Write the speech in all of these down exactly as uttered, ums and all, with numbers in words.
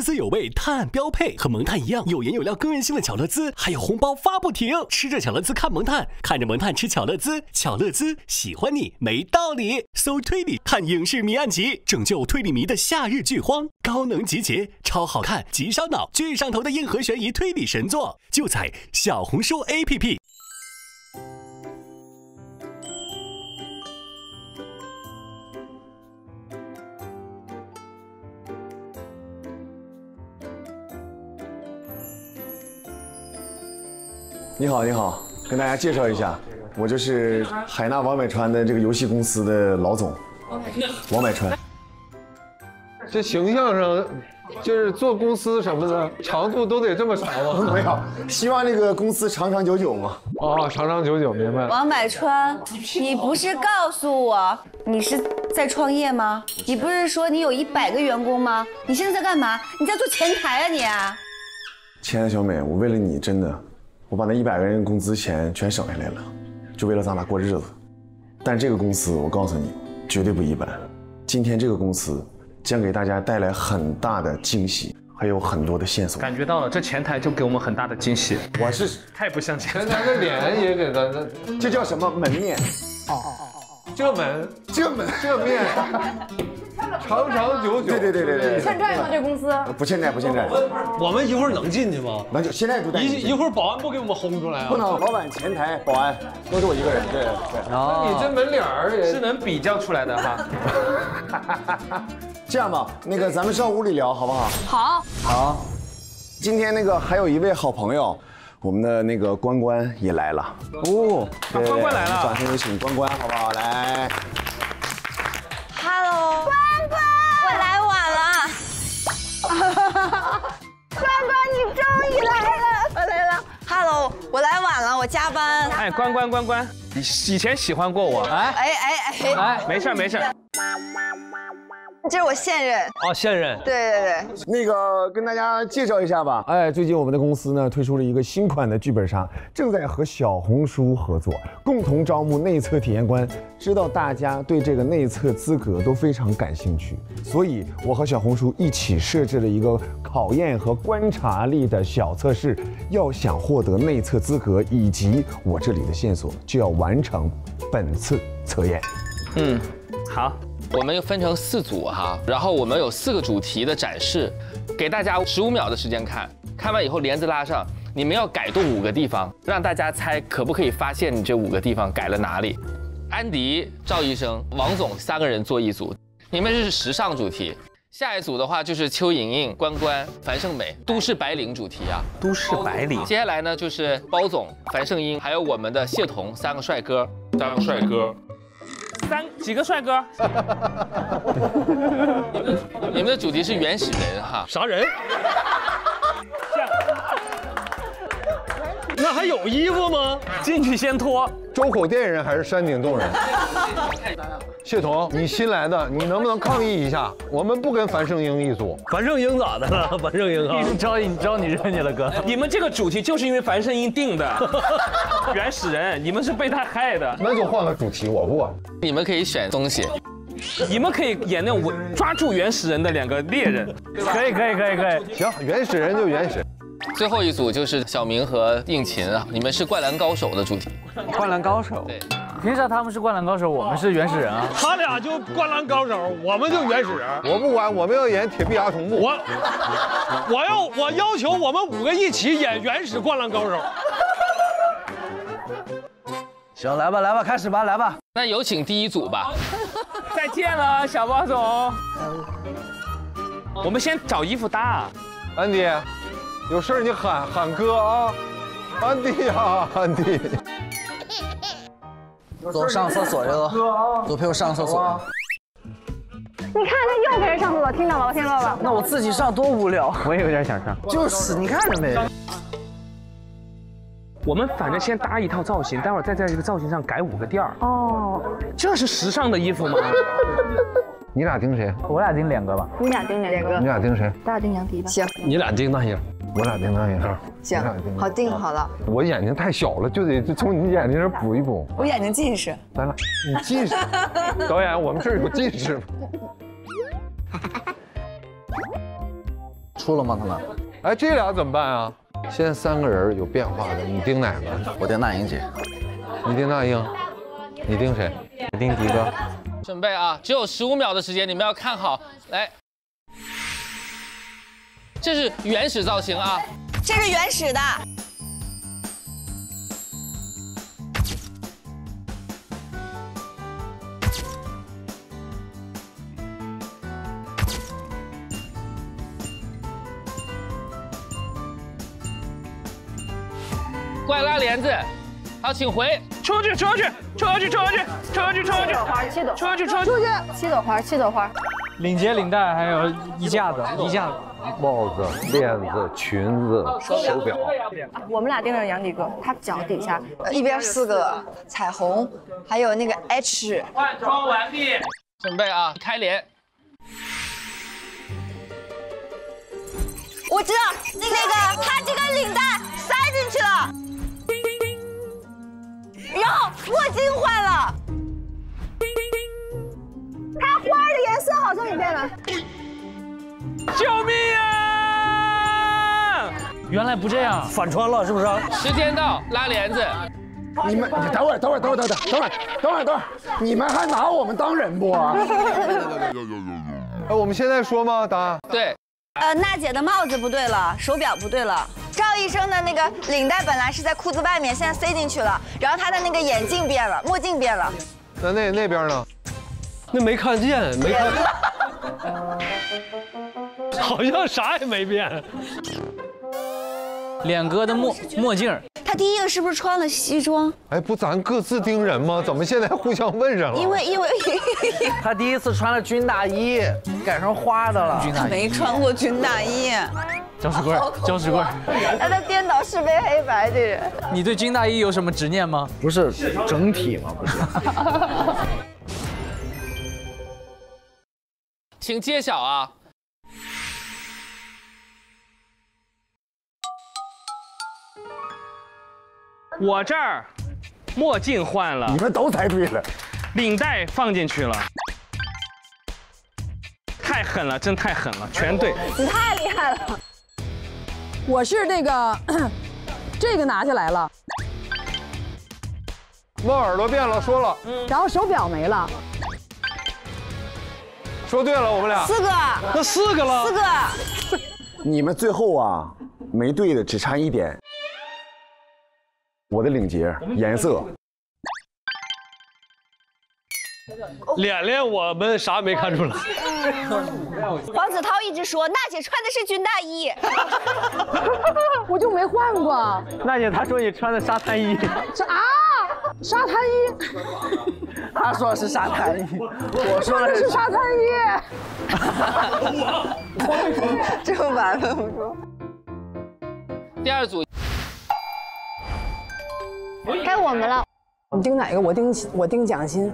滋滋有味，碳标配，和萌碳一样有颜有料、更人性的巧乐兹，还有红包发不停。吃着巧乐兹看萌碳，看着萌碳吃巧乐兹，巧乐兹喜欢你没道理。搜推理，看影视迷案集，拯救推理迷的夏日剧荒，高能集结，超好看、极烧脑、剧上头的硬核悬疑推理神作，就在小红书 A P P。你好，你好，跟大家介绍一下，我就是海纳王百川的这个游戏公司的老总，王百川。这形象上，就是做公司什么的，长度都得这么长吗？没有，希望这个公司长长久久嘛。哦，长长久久，明白了。王百川，你不是告诉我你是在创业吗？你不是说你有一百个员工吗？你现在在干嘛？你在做前台啊你啊！亲爱的小美，我为了你真的。 我把那一百个人工资钱全省下来了，就为了咱俩过日子。但这个公司，我告诉你，绝对不一般。今天这个公司将给大家带来很大的惊喜，还有很多的线索。感觉到了，这前台就给我们很大的惊喜。我是太不像前台的脸也给咱，这叫什么门面？哦哦哦哦，这门这门这面，长长久久。对对对对对。欠债吗？这公司不欠债，不欠债。 我们一会儿能进去吗？能进，现在就带一一会儿保安不给我们轰出来啊！不能，老板、前台、保安都是我一个人。对对。哦，你这门脸儿也是能比较出来的哈。这样吧，那个咱们上屋里聊好不好？好。好。今天那个还有一位好朋友，我们的那个关关也来了。哦，关关来了，掌声有请关关好不好？来。Hello， 关关，我来晚了。 关关，你终于来了！我来了 ，Hello， 我来晚了，我加班。哎，关关关关，你以前喜欢过我？哎哎哎哎，哎，没事没事。这是我现任。哦，现任。对对对。那个跟大家介绍一下吧。哎，最近我们的公司呢推出了一个新款的剧本杀，正在和小红书合作，共同招募内测体验官。知道大家对这个内测资格都非常感兴趣，所以我和小红书一起设置了一个。 考验和观察力的小测试，要想获得内测资格以及我这里的线索，就要完成本次测验。嗯，好，我们又分成四组哈，然后我们有四个主题的展示，给大家十五秒的时间看，看完以后帘子拉上，你们要改动五个地方，让大家猜可不可以发现你这五个地方改了哪里。安迪、赵医生、王总三个人做一组，你们这是时尚主题。 下一组的话就是邱莹莹、关关、樊胜美，都市白领主题啊，都市白领。接下来呢就是包总、樊胜英，还有我们的谢彤，三个帅哥，三个帅哥，三几个帅哥。你们你们的主题是原始人哈，啥人？那还有衣服吗？进去先脱。周口店人还是山顶洞人？谢彤，你新来的，你能不能抗议一下？我们不跟樊胜英一组。樊胜英咋的了？樊胜英啊，你招你招你惹你了哥。你们这个主题就是因为樊胜英定的，原始人，你们是被他害的。那就换个主题，我不管。你们可以选东西，你们可以演那种抓住原始人的两个猎人，可以可以可以可以。行，原始人就原始。 最后一组就是小明和应勤啊，你们是《灌篮高手》的主题。灌篮高手，对，凭啥他们是灌篮高手，我们是原始人啊？他俩就灌篮高手，我们就原始人。我不管，我们要演铁臂阿童木。我，我要我要求我们五个一起演原始灌篮高手。行，来吧，来吧，开始吧，来吧。那有请第一组吧。再见了，小包总。我们先找衣服搭。安迪。 有事你喊喊哥啊，安迪啊，安迪，走上厕所去了，走陪我上厕所。你看他又陪人上厕所，听到了吧？听到了。那我自己上多无聊，我也有点想上。就是你看着没？我们反正先搭一套造型，待会儿再在这个造型上改五个调儿。哦，这是时尚的衣服吗？你俩盯谁？我俩盯脸哥吧。你俩盯脸哥。你俩盯谁？咱俩盯杨迪吧。行。你俩盯那些。 我俩定那一下，行，好定好了。我眼睛太小了，就得从你眼睛这补一补。我眼睛近视。咱俩，你近视？导演，我们这儿有近视吗？出了吗？他们？哎，这俩怎么办啊？现在三个人有变化的，你盯哪个？我盯那英姐。你盯那英？你盯谁？我盯迪哥。准备啊，只有十五秒的时间，你们要看好。来，这是原始造型啊，这是原始的。 快拉帘子，好，请回。出去，出去，出去，出去，出去，出去。七朵花，七朵。出去，出去，出去。七朵花，七朵花。领结、领带，还有衣架子，衣架子。帽子、链子、裙子、手表。我们俩盯着杨迪哥，他脚底下一边四个彩虹，还有那个 H。换装完毕，准备啊，开帘。我知道，那个他这个领带塞进去了。 然后墨镜换了，它花儿的颜色好像也变了。救命啊！原来不这样，反穿了是不是？时间到，拉帘子。你们等会儿，等会儿，等会儿，等会儿，等会儿，等会儿，等会儿，你们还拿我们当人不？哎，我们现在说吗？答案对。呃，娜姐的帽子不对了，手表不对了。 赵医生的那个领带本来是在裤子外面，现在塞进去了。然后他的那个眼镜变了，墨镜变了。那那那边呢？那没看见，没看见，好像啥也没变。脸哥的墨墨镜，他第一个是不是穿了西装？哎，不，咱各自盯人吗？怎么现在互相问人了？因为因为他第一次穿了军大衣，改成花的了。他没穿过军大衣。 搅屎棍儿，搅屎棍儿！哎，他颠倒是非黑白，这人。你对军大衣有什么执念吗？不是整体吗？不是。请揭晓啊！我这儿墨镜换了，你们都猜对了，领带放进去了。 太狠了，真太狠了，全对！你太厉害了。我是那个，这个拿下来了。猫耳朵变了，说了。嗯。然后手表没了。说对了，我们俩。四个。那四个了。四个。你们最后啊，没对的只差一点。我的领结颜色。 脸脸，我们啥没看出来。黄子韬一直说娜姐穿的是军大衣，我就没换过。娜姐她说你穿的沙滩衣，是啊，沙滩衣。她说的是沙滩衣，我说的是沙滩衣。这么晚了，我说。第二组，该我们了。你盯哪个？我盯我盯蒋欣。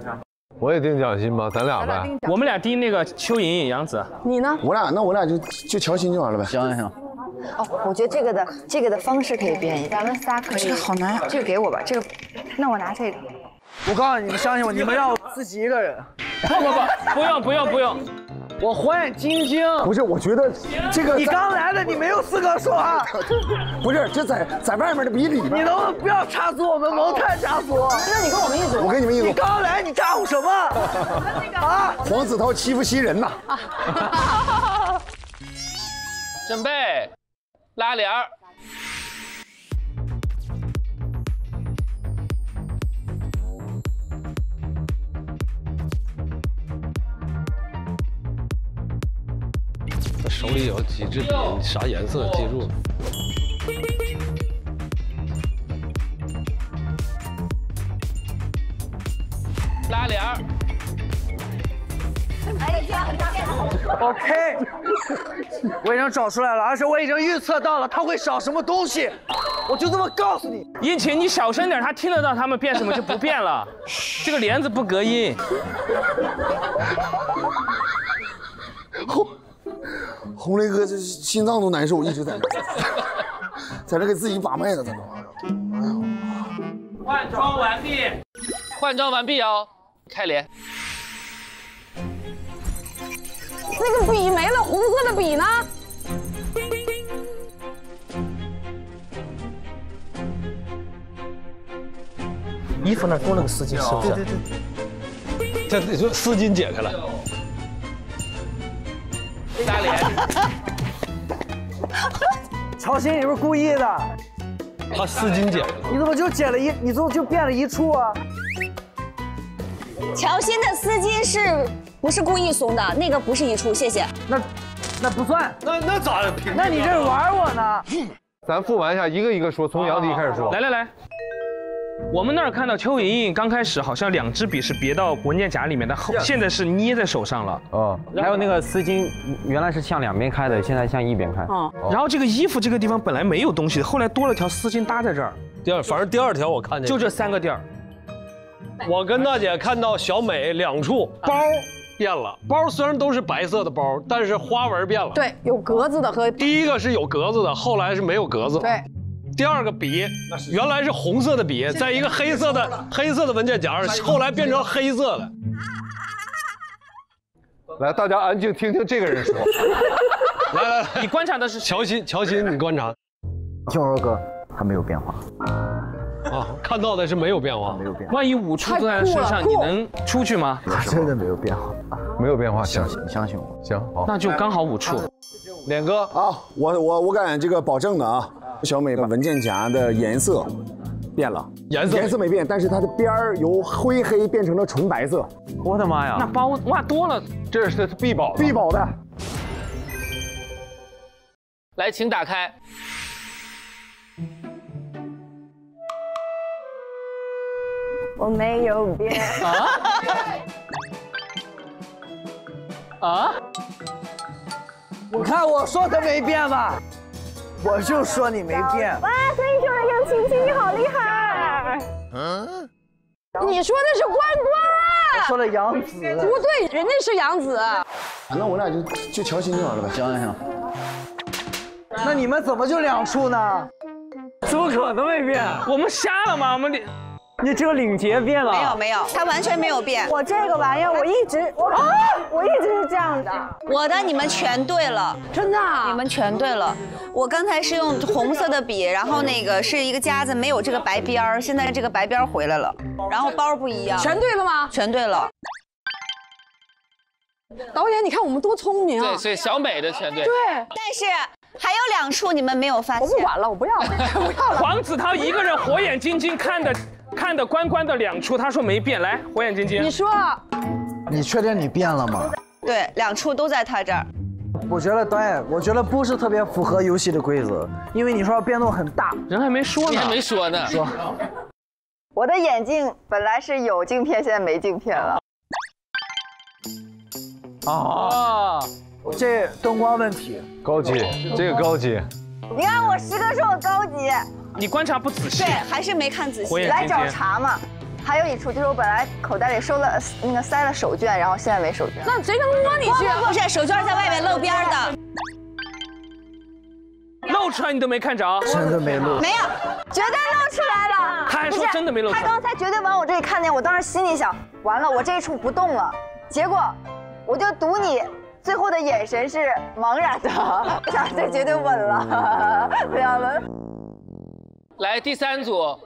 我也盯蒋欣吧，咱俩呗。我们俩盯那个邱莹莹、杨紫。你呢？我俩那我俩就就乔欣就完了呗。行行。哦，我觉得这个的这个的方式可以变一下，咱们仨可以。这个好难，这个给我吧。这个，那我拿这个。我告诉你们，相信我，你们让我自己一个人。不不不，不用不用不用。我换晶晶。不是，我觉得这个你刚来的，你没有资格说啊。不是，这在在外面的比里面。你能不要插足我们蒙太家族？那你跟我们一组。我跟你们一组。你刚来，你咋呼什么？啊！黄子韬欺负新人呐！准备拉帘儿。手里有几支笔，啥颜色记住了？拉帘儿。哎呀 ！OK， 我已经找出来了，而且我已经预测到了他会少什么东西，我就这么告诉你。殷勤，你小声点，他听得到他们变什么就不变了。这个帘子不隔音。红雷哥这心脏都难受，一直在那，在这给自己把脉呢，在这。哎呦！换装完毕，换装完毕哦，开帘。那个笔没了，红色的笔呢？衣服那儿多了个丝巾，是不是？对对对。这你说丝巾解开了，打脸！曹鑫，你是不是故意的？他丝巾解开了，你怎么就解了一？你怎么就变了一处啊？乔欣的丝巾是不是故意松的？那个不是一处，谢谢。那那不算，那那咋评？那你这是玩我呢？咱复完一下，一个一个说，从杨迪开始说。来来来，我们那儿看到邱莹莹刚开始好像两支笔是别到文件夹里面的，后现在是捏在手上了。嗯，还有那个丝巾原来是向两边开的，现在向一边开。嗯，然后这个衣服这个地方本来没有东西，后来多了条丝巾搭在这儿。第二，反正第二条我看见就这三个地儿。 我跟娜姐看到小美两处包变了，包虽然都是白色的包，但是花纹变了。对，有格子的和第一个是有格子的，后来是没有格子。对，第二个笔原来是红色的笔，在一个黑色的黑色的文件夹上，后来变成黑色的。来，大家安静听听这个人说。来来来，你观察的是乔欣，乔欣你观察，听我说哥，他没有变化。 啊，看到的是没有变化，没有变化。万一五处都在身上，你能出去吗？真的没有变化，没有变化，相信相信我。行，好，那就刚好五处。脸哥啊，我我我敢这个保证的啊，小美的文件夹的颜色变了，颜色颜色没变，但是它的边儿由灰黑变成了纯白色。我的妈呀，那包哇多了，这是必保必保的。来，请打开。 我没有变啊！啊！我看我说他没变吧，我就说你没变。哇，所以说杨晴晴你好厉害。嗯，你说的是关关，我说了杨紫，不对，人家是杨紫。那我俩就就乔欣就完了呗，行行。那你们怎么就两处呢？怎么可能没变？我们瞎了吗？我们俩。 你这个领结变了？没有没有，它完全没有变。我这个玩意儿，我一直我啊，我一直是这样的。我的你们全对了，真的，你们全对了。我刚才是用红色的笔，然后那个是一个夹子，没有这个白边儿，现在这个白边儿回来了。然后包不一样，全对了吗？全对了。导演，你看我们多聪明啊！对，所以小美的全对。对，但是。 还有两处你们没有发现，我不管了，我不要了，不要了。黄子韬一个人火眼金睛看的看的关关的两处，他说没变，来火眼金睛。你说，你确定你变了吗？对，两处都在他这儿。我觉得导演，我觉得不是特别符合游戏的规则，因为你说要变动很大，人还没说呢，还没说呢。说，我的眼镜本来是有镜片，现在没镜片了。啊。 这灯光问题高级，这个高级。你看我十个说我高级，你观察不仔细，对，还是没看仔细。来找茬嘛。还有一处就是我本来口袋里收了那个塞了手绢，然后现在没手绢。那谁能摸你去？不是，手绢在外面露边的，露出来你都没看着，真的没露，没有，绝对露出来了。他还说真的没露出来，他刚才绝对往我这里看见，我当时心里想，完了，我这一处不动了。结果我就赌你。 最后的眼神是茫然的，我想这绝对稳了，这样了。来第三组。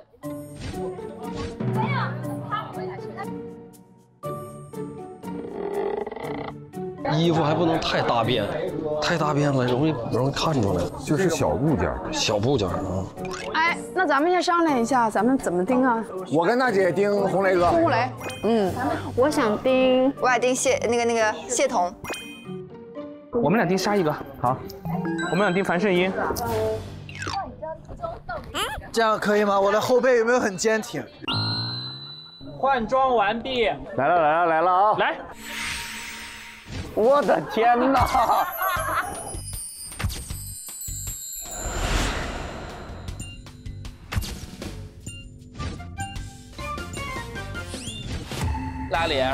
衣服还不能太大变，太大变了容易容易看出来，就是小部件，小部件啊。哎，那咱们先商量一下，咱们怎么盯啊？我跟娜姐盯红雷哥。红雷。嗯，我想盯，我想盯谢那个那个谢彤。 我们俩定杀一个，好。我们俩定樊胜英，这样可以吗？我的后背有没有很坚挺？换装完毕。来了来了来了啊！来！我的天哪！拉脸。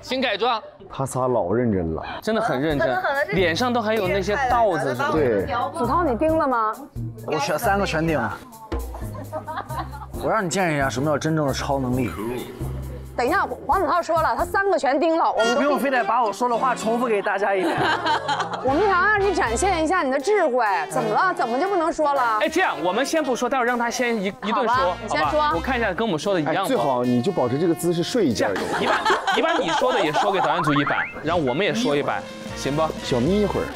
请改装。他仨老认真了，真的很认真，脸上都还有那些道子。对，子韬，你盯了吗？我全三个全盯了。我让你见识一下什么叫真正的超能力。等一下，我王子韬说了，他三个全盯了，我们都不用非得把我说的话重复给大家一遍。我们想让你展现一下你的智慧，怎么了？怎么就不能说了？哎，这样我们先不说，待会让他先一一顿说。你先说，我看一下跟我们说的一样。最好你就保持这个姿势睡一觉。你把你把你说的也说给导演组一版，然后我们也说一版，行不？小眯一会儿。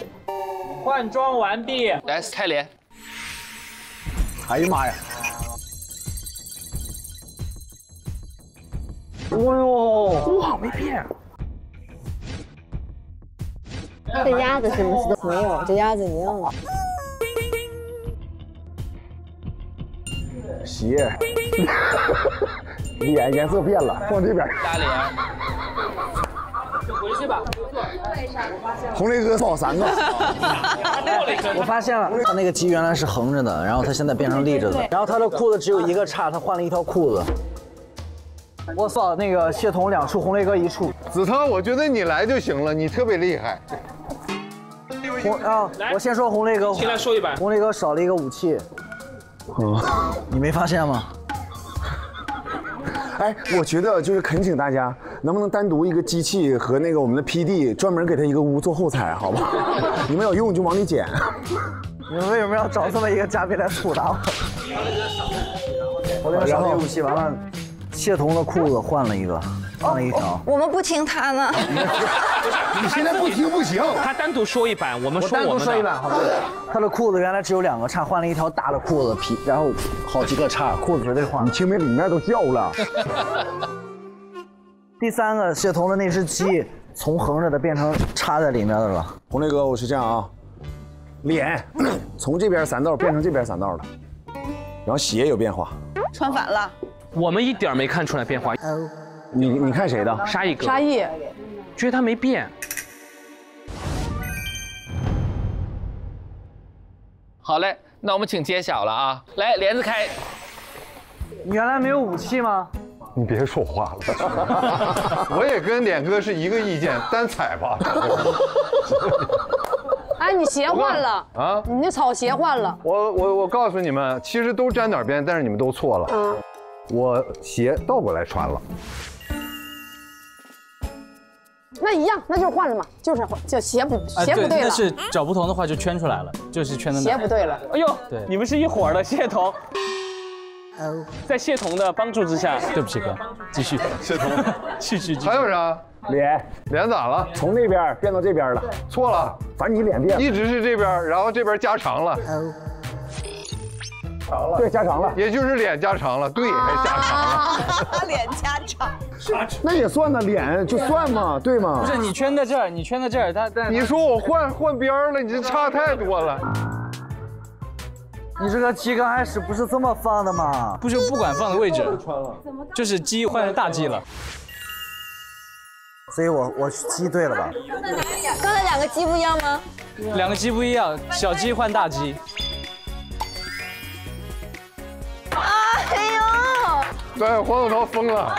换装完毕，来开脸。哎呀妈呀！ 哦呦，我好没变。这鸭子什么都没有，这鸭子你用了。鞋，脸颜色变了，放这边。打脸。回去吧。红雷哥少三个。我发现了，他那个鸡原来是横着的，然后他现在变成立着的，然后他的裤子只有一个叉，他换了一条裤子。 我扫那个血统两处，红雷哥一处。子韬，我觉得你来就行了，你特别厉害。红啊，我先说红雷哥，先来说一版。红雷哥少了一个武器，嗯、你没发现吗？哎，我觉得就是恳请大家，能不能单独一个机器和那个我们的 P D 专门给他一个屋做后采，好吧？你们有用就往里捡。你们为什么要找这么一个嘉宾来吐槽我？红雷哥少了一个武器，完了。 谢彤的裤子换了一个，换了一条。我们不听他呢。不是，你现在不听不行。他单独说一版，我们说我们的。我单独说一版，好吧？他的裤子原来只有两个叉，换了一条大的裤子皮，然后好几个叉，裤子绝对换了。你听没？里面都叫了。第三个，谢彤的那只鸡从横着的变成插在里面的了。红雷哥，我是这样啊，脸从这边三道变成这边三道了，然后鞋有变化，穿反了。 我们一点没看出来变化。你你看谁的？沙溢哥。沙溢，觉得他没变。好嘞，那我们请揭晓了啊！来，帘子开。你原来没有武器吗？你别说话了。我也跟脸哥是一个意见，单踩吧。哎，你鞋换了啊？你那草鞋换了。我我我告诉你们，其实都沾点边，但是你们都错了。嗯 我鞋倒过来穿了，那一样，那就是换了嘛，就是换，就鞋不鞋不对了。但是找不同的话就圈出来了，就是圈的。鞋不对了。哎呦，对，你们是一伙的，谢彤。在谢彤的帮助之下，对不起哥，继续。谢彤，继续。还有啥？脸，脸咋了？从那边变到这边了。错了，反正你脸变了，一直是这边，然后这边加长了。 对，加长了，也就是脸加长了，对，还加长了，脸加长，那也算呢，脸就算嘛，对吗？不是你圈在这儿，你圈在这儿，他但你说我换换边了，你这差太多了。你这个鸡刚开始不是这么放的吗？不是不管放的位置，就是鸡换成大鸡了。所以我我鸡对了吧？刚才两个鸡不一样吗？两个鸡不一样，小鸡换大鸡。 对，黄子韬疯了。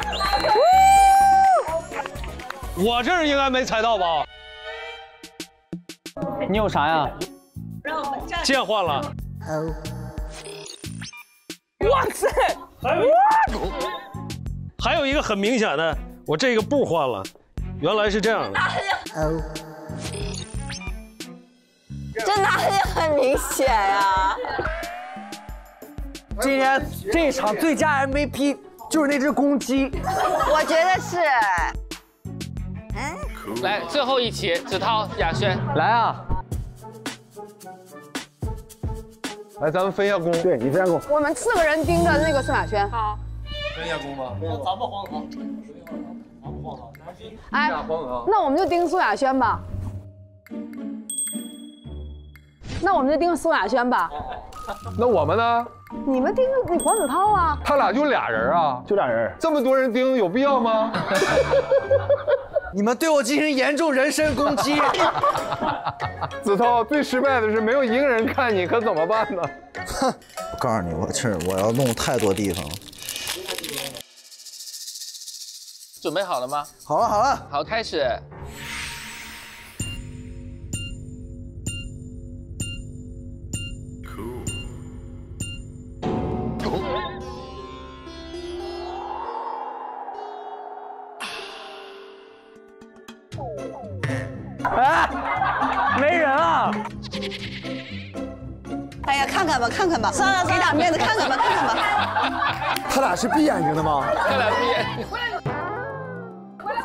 我这儿应该没踩到吧？你有啥呀？剑换了。哇塞！还有一个很明显的，我这个布换了，原来是这样的。这哪里很明显呀？今天这场最佳 M V P。 就是那只公鸡，我觉得是。嗯，来最后一期，子韬、雅轩，来啊！来，咱们分一下工。对你分一下工。我们四个人盯着那个宋雅轩。好。分一下工吧。咱不黄子韬，咱不黄子韬。哎，那我们就盯宋雅轩吧。那我们就盯宋雅轩吧。那我们呢？ 你们盯着你黄子韬啊，他俩就俩人啊，就俩人，这么多人盯有必要吗？你们对我进行严重人身攻击。子韬最失败的是没有一个人看你，可怎么办呢？哼，我告诉你，我去，我要弄太多地方了。准备好了吗？好了好了，好，开始。看吧，看看吧，算了，给点面子，看看吧，看看吧。他俩是闭眼睛的吗？他俩闭眼睛。回来，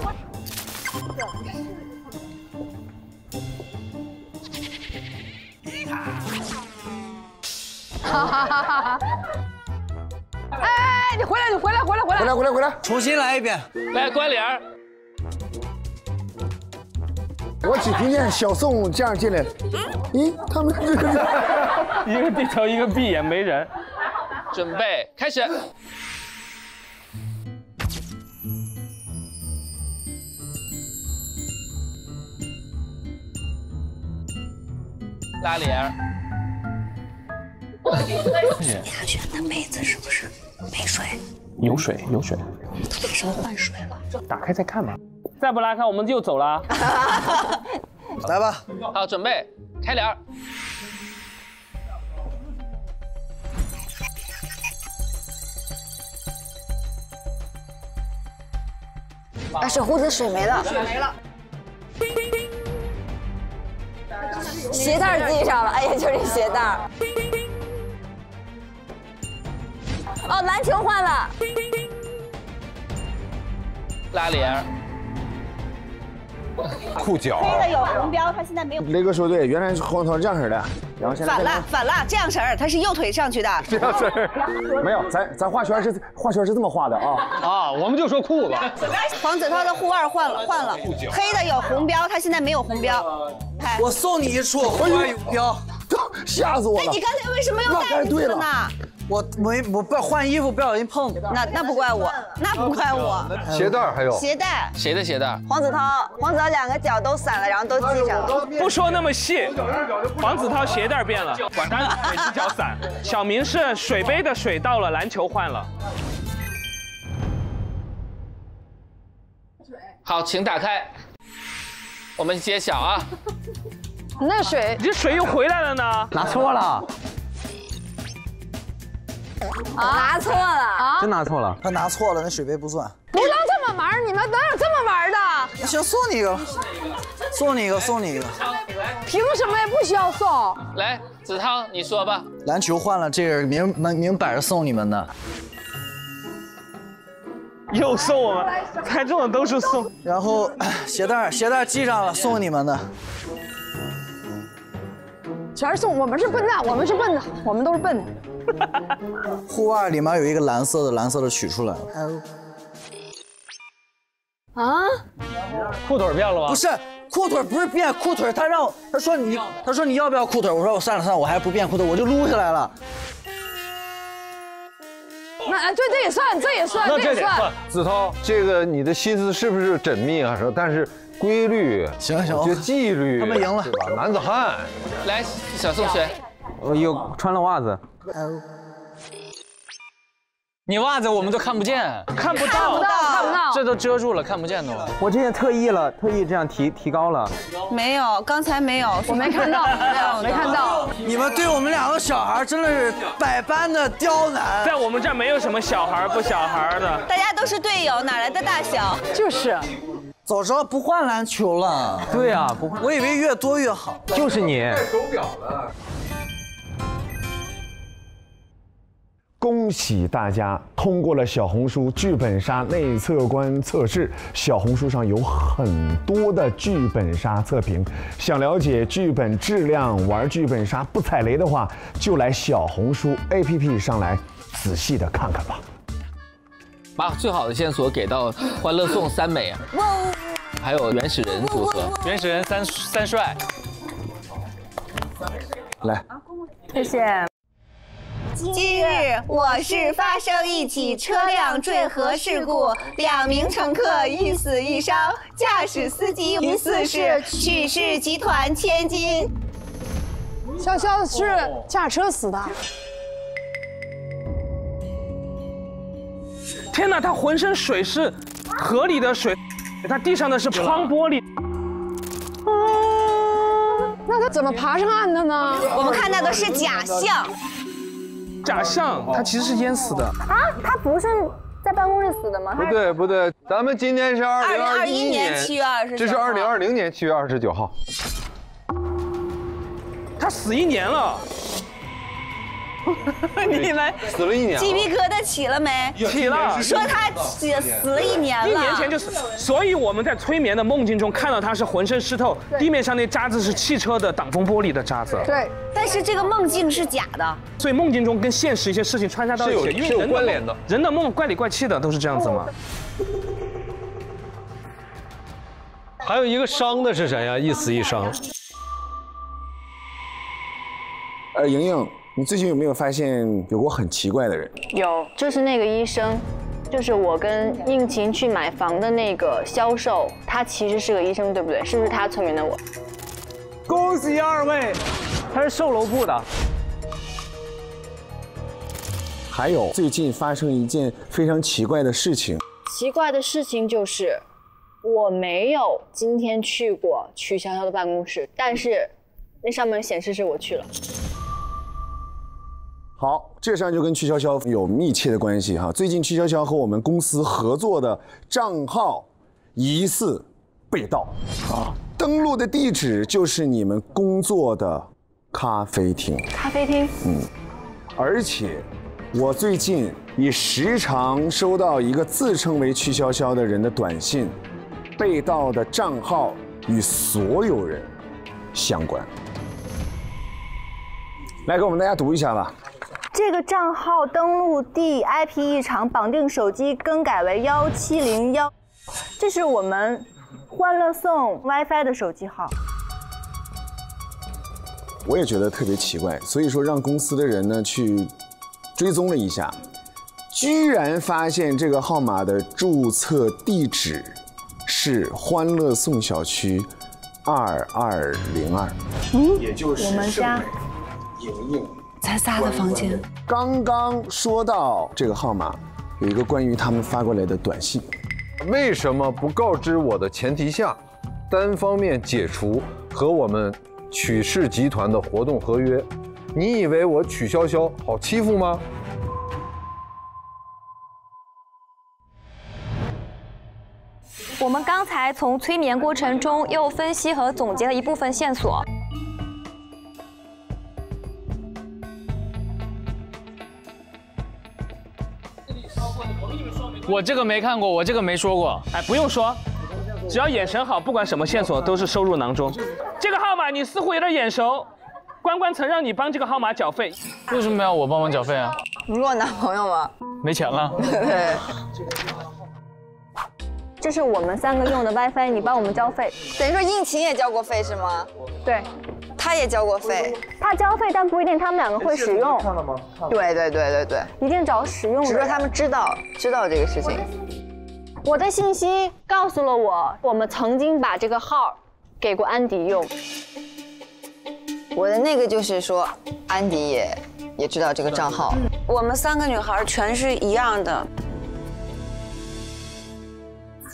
回来，我。哈哈哈哈哈！哎，你回来，你回来，回来，回来，回来，回来，回来，重新来一遍，来关联。我只听见小宋这样进来。咦，他们这个一个低头，一个闭眼，没人。准备开始。拉帘。这俩选的妹子是不是没水？有水，有水。他为什么换水了？打开再看吧。再不拉开，我们就走了。来吧，好，准备。 开帘儿，把水壶子水没了，水没了，鞋带系上了，哎呀，就这鞋带。哦，篮球换了，拉帘儿。 裤脚那个有红标，他现在没有。雷哥说对，原来是黄桃这样式的，然后现在反了反了这样式儿，他是右腿上去的这样式儿，没有，咱咱画圈是画圈是这么画的啊啊，我们就说裤子。黄子韬的护腕换了换了，黑的有红标，他现在没有红标。我送你一束红标，吓死我了！哎，你刚才为什么要带回去呢？ 我没我不换衣服不小心碰，那那不怪我，那不怪我。鞋带还有鞋带，谁的鞋带？黄子韬，黄子韬两个脚都散了，然后都系上了。不说那么细，黄子韬鞋带变了，管他哪只脚散。小明是水杯的水到了，篮球换了。好，请打开，我们揭晓啊。那水，这水又回来了呢？拿错了。 拿错了啊！真拿错了，他拿错了，那水杯不算。不能这么玩，你们哪有这么玩的？行，送你一个，送你一个，送你一个。凭什么也不需要送。来，子韬，你说吧。篮球换了，这个明明摆着送你们的。又送我们，猜中的都是送。然后鞋带鞋带系上了，送你们的。 全是送，我们是笨蛋，我们是笨的，我们都是笨的。护腕里面有一个蓝色的，蓝色的取出来了。啊？裤腿变了吗？不是，裤腿不是变裤腿，他让我，他说你，他说你要不要裤腿？我说我算了算了，我还不变裤腿，我就撸下来了。那对，这也算，这也算，那这也算。子韬，这个你的心思是不是缜密啊？说，但是。 规律，行行，就纪律。他们赢了，男子汉。来，小宋谁？我有穿了袜子。你袜子我们都看不见，看不到，看不到，看不到，这都遮住了，看不见都。我之前特意了，特意这样提提高了。没有，刚才没有，我没看到，没有，没看到。你们对我们两个小孩真的是百般的刁难。在我们这儿没有什么小孩不小孩的，大家都是队友，哪来的大小？就是。 早知道不换篮球了。对呀、啊，不换。我以为越多越好。就是你戴手表了。恭喜大家通过了小红书剧本杀内测官测试。小红书上有很多的剧本杀测评，想了解剧本质量、玩剧本杀不踩雷的话，就来小红书 A P P 上来仔细的看看吧。 把最好的线索给到《欢乐颂》三美，还有原始人组合，原始人三三帅，来，谢谢。今日我市发生一起车辆坠河事故，两名乘客一死一伤，驾驶司机疑似是许氏集团千金。潇潇是驾车死的。 天哪，他浑身水是河里的水，他地上的是窗玻璃。啊，那他怎么爬上岸的呢？我们看到的是假象。假象，他其实是淹死的。啊，他不是在办公室死的吗？不对，不对，咱们今天是二零二一年七月二十，这是二零二零年七月二十九号。他死一年了。你们死了一年，鸡皮疙瘩起了没？起了。说他死死了一年了，一年前就死。所以我们在催眠的梦境中看到他是浑身湿透，地面上那渣子是汽车的挡风玻璃的渣子。对，但是这个梦境是假的，所以梦境中跟现实一些事情穿插到一起，因为人关联的。人的梦怪里怪气的都是这样子嘛。还有一个伤的是谁呀？一死一伤。呃，莹莹。 你最近有没有发现有过很奇怪的人？有，就是那个医生，就是我跟应勤去买房的那个销售，他其实是个医生，对不对？是不是他催眠的我？恭喜二位，他是售楼部的。还有最近发生一件非常奇怪的事情。奇怪的事情就是，我没有今天去过曲筱绡的办公室，但是那上面显示是我去了。 好，这事儿就跟曲筱绡有密切的关系哈。最近曲筱绡和我们公司合作的账号疑似被盗啊，登录的地址就是你们工作的咖啡厅。咖啡厅，嗯。而且，我最近也时常收到一个自称为曲筱绡的人的短信，被盗的账号与所有人相关。来，给我们大家读一下吧。 这个账号登录地 I P 异常，绑定手机更改为幺七零幺，这是我们欢乐颂 WiFi 的手机号。我也觉得特别奇怪，所以说让公司的人呢去追踪了一下，居然发现这个号码的注册地址是欢乐颂小区二二零二，嗯，也就是我们家莹莹。 咱仨的房间。刚刚说到这个号码，有一个关于他们发过来的短信。为什么不告知我的前提下，单方面解除和我们曲氏集团的活动合约？你以为我曲筱绡好欺负吗？我们刚才从催眠过程中又分析和总结了一部分线索。 我这个没看过，我这个没说过。哎，不用说，只要眼神好，不管什么线索都是收入囊中。这个号码你似乎有点眼熟，关关曾让你帮这个号码缴费，为什么要我帮忙缴费啊？你是我男朋友吗？没钱了。对。这是我们三个用的 WiFi， 你帮我们交费，等于说应勤也交过费是吗？对。 他也交过费，他交费，但不一定他们两个会使用。看了吗？对对对对对，一定找使用的。只说他们知道知道这个事情。我的信息告诉了我，我们曾经把这个号给过安迪用。我的那个就是说，安迪也也知道这个账号。我们三个女孩全是一样的。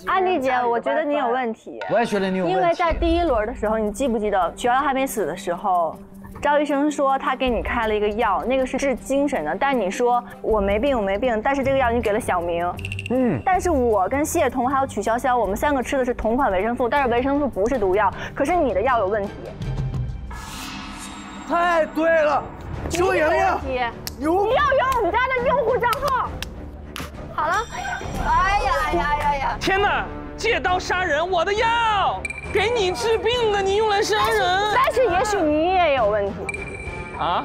安迪姐，我觉得你有问题。我也觉得你有问题。因为在第一轮的时候，你记不记得曲筱绡还没死的时候，赵医生说他给你开了一个药，那个是治精神的。但你说我没病，我没病，但是这个药你给了小明。嗯。但是我跟谢彤还有曲筱绡，我们三个吃的是同款维生素，但是维生素不是毒药。可是你的药有问题。太对了，邱莹莹，牛！你要有我们家的用户账号。 好了，哎呀哎呀哎呀！天哪，借刀杀人！我的药给你治病的，你用来杀人。但是也许你也有问题。啊？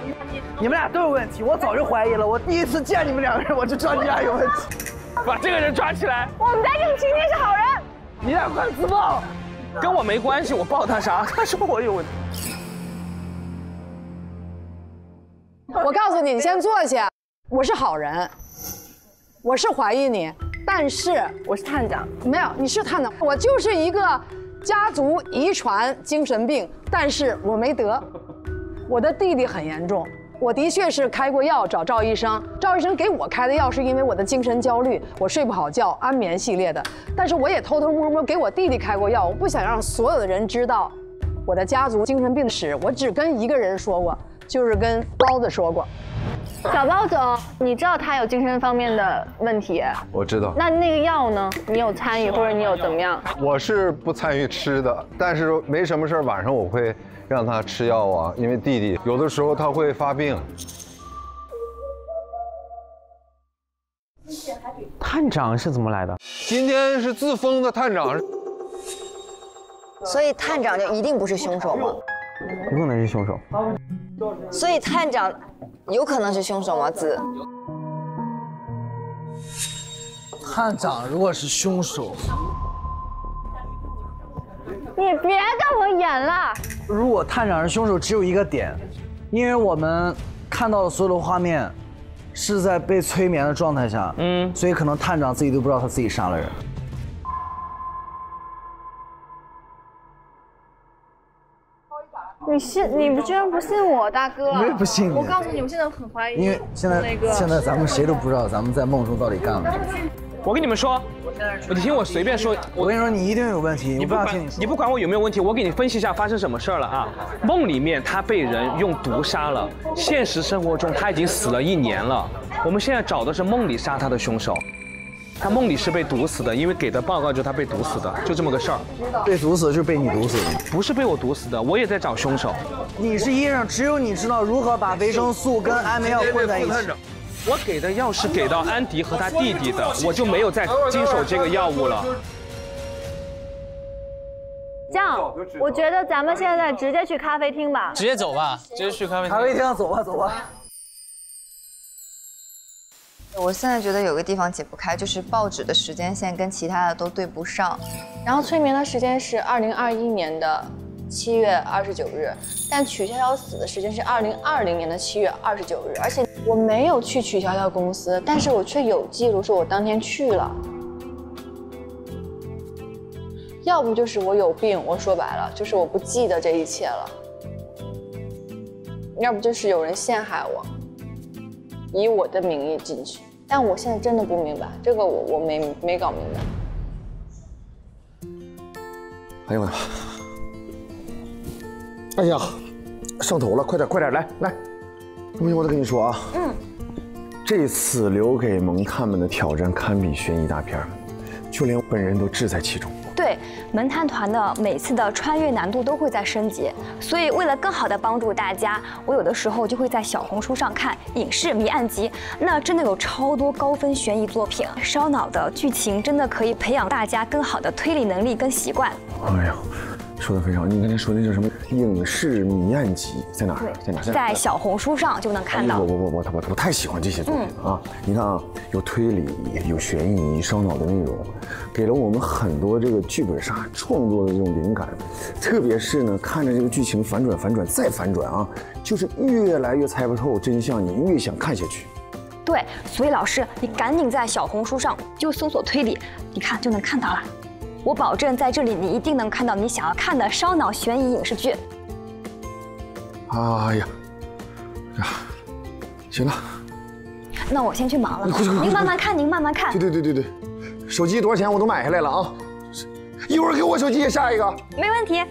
你们俩都有问题，我早就怀疑了。我第一次见你们两个人，我就知道你俩有问题。把这个人抓起来。我们家应勤是好人。你俩快自爆！跟我没关系，我爆他啥？他说我有问题。我告诉你，你先坐下。我是好人。 我是怀疑你，但是我是探长，没有，你是探长，我就是一个家族遗传精神病，但是我没得，我的弟弟很严重，我的确是开过药找赵医生，赵医生给我开的药是因为我的精神焦虑，我睡不好觉，安眠系列的，但是我也偷偷摸摸给我弟弟开过药，我不想让所有的人知道我的家族精神病史，我只跟一个人说过，就是跟包子说过。 小包总，你知道他有精神方面的问题，我知道。那那个药呢？你有参与，或者你有怎么样？我是不参与吃的，但是没什么事儿，晚上我会让他吃药啊，因为弟弟有的时候他会发病。探长是怎么来的？今天是自封的探长，所以探长就一定不是凶手吗？有可能是凶手。所以探长有可能是凶手吗？子。 探长如果是凶手，你别跟我演了。如果探长是凶手，只有一个点，因为我们看到的所有的画面是在被催眠的状态下，嗯，所以可能探长自己都不知道他自己杀了人。你信？你们居然不信我，大哥！我也不信你。我告诉你，我现在很怀疑。因为现在那个，现在咱们谁都不知道咱们在梦中到底干了什么。 我跟你们说，你听我随便说。我跟你说，你一定有问题。你不管你不管我有没有问题，我给你分析一下发生什么事儿了啊！梦里面他被人用毒杀了，现实生活中他已经死了一年了。我们现在找的是梦里杀他的凶手，他梦里是被毒死的，因为给的报告就是他被毒死的，就这么个事儿。被毒死是被你毒死的，不是被我毒死的。我也在找凶手。你是医生，只有你知道如何把维生素跟安眠药混在一起。 我给的药是给到安迪和他弟弟的，我就没有再经手这个药物了。这样，我觉得咱们现在直接去咖啡厅吧。直接走吧，直接去咖啡厅。咖啡厅，走吧，走吧。我现在觉得有个地方解不开，就是报纸的时间线跟其他的都对不上。然后催眠的时间是二零二一年的七月二十九日，但曲筱绡死的时间是二零二零年的七月二十九日，而且。 我没有去曲筱绡公司，但是我却有记录说我当天去了。要不就是我有病，我说白了就是我不记得这一切了。要不就是有人陷害我，以我的名义进去。但我现在真的不明白，这个我我没没搞明白。哎呀妈呀！哎呀，上头了，快点快点，来来。 不行，我得跟你说啊，嗯，这次留给萌探们的挑战堪比悬疑大片，就连我本人都志在其中。对，萌探团的每次的穿越难度都会在升级，所以为了更好的帮助大家，我有的时候就会在小红书上看影视迷案集，那真的有超多高分悬疑作品，烧脑的剧情真的可以培养大家更好的推理能力跟习惯。哎呀。 说的非常，你刚才说那叫什么影视迷案集在哪儿？在哪儿？在小红书上就能看到。我我我我我我太喜欢这些作品了啊！你看啊，有推理，有悬疑，烧脑的内容，给了我们很多这个剧本杀创作的这种灵感。特别是呢，看着这个剧情反转、反转再反转啊，就是越来越猜不透真相，你越想看下去。 对，所以老师，你赶紧在小红书上就搜索推理，你看就能看到了。 我保证，在这里你一定能看到你想要看的烧脑悬疑影视剧。哎呀，呀，行了，那我先去忙了。您慢慢看，您慢慢看。对对对对对，手机多少钱我都买下来了啊！一会儿给我手机也下一个。没问题。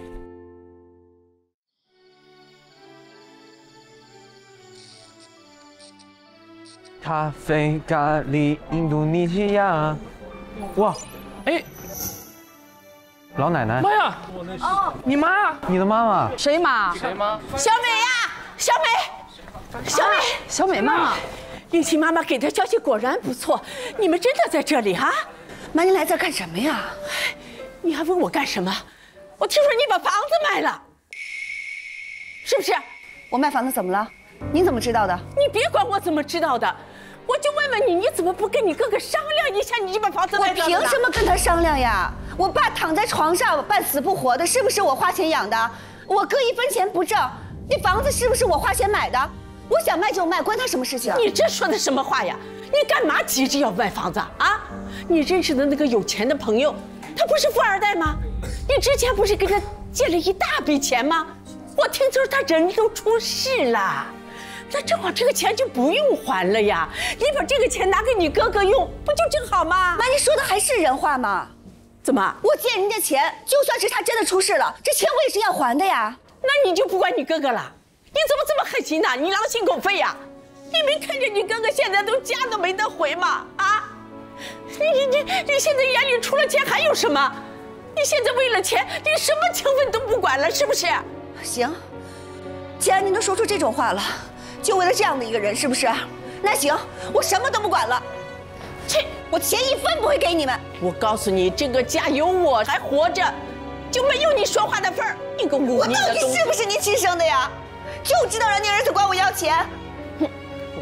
咖啡、咖喱、印度尼西亚，哇，哎。 老奶奶，妈呀！哦，你妈，你的妈妈，谁妈？谁妈？小美呀，小美，小美，小美妈妈，运气妈妈给的消息果然不错，你们真的在这里啊？妈，你来这干什么呀？你还问我干什么？我听说你把房子卖了，是不是？我卖房子怎么了？你怎么知道的？你别管我怎么知道的。 我就问问你，你怎么不跟你哥哥商量一下，你就把房子卖掉？我凭什么跟他商量呀？我爸躺在床上半死不活的，是不是我花钱养的？我哥一分钱不挣，那房子是不是我花钱买的？我想卖就卖，关他什么事情？你这说的什么话呀？你干嘛急着要卖房子啊？你认识的那个有钱的朋友，他不是富二代吗？你之前不是跟他借了一大笔钱吗？我听说他人都出事了。 那正好这个钱就不用还了呀！你把这个钱拿给你哥哥用，不就正好吗？妈，你说的还是人话吗？怎么？我借人家钱，就算是他真的出事了，这钱我也是要还的呀。那你就不管你哥哥了？你怎么这么狠心呢？你狼心狗肺呀！你没看着你哥哥现在都家都没得回吗？啊！你你你现在眼里除了钱还有什么？你现在为了钱，你什么情分都不管了，是不是？行，既然您都说出这种话了。 就为了这样的一个人，是不是？那行，我什么都不管了。去。我钱一分不会给你们。我告诉你，这个家有我还活着，就没有你说话的份儿。你个忤逆的东西！我到底是不是您亲生的呀？就知道人家儿子管我要钱。哼，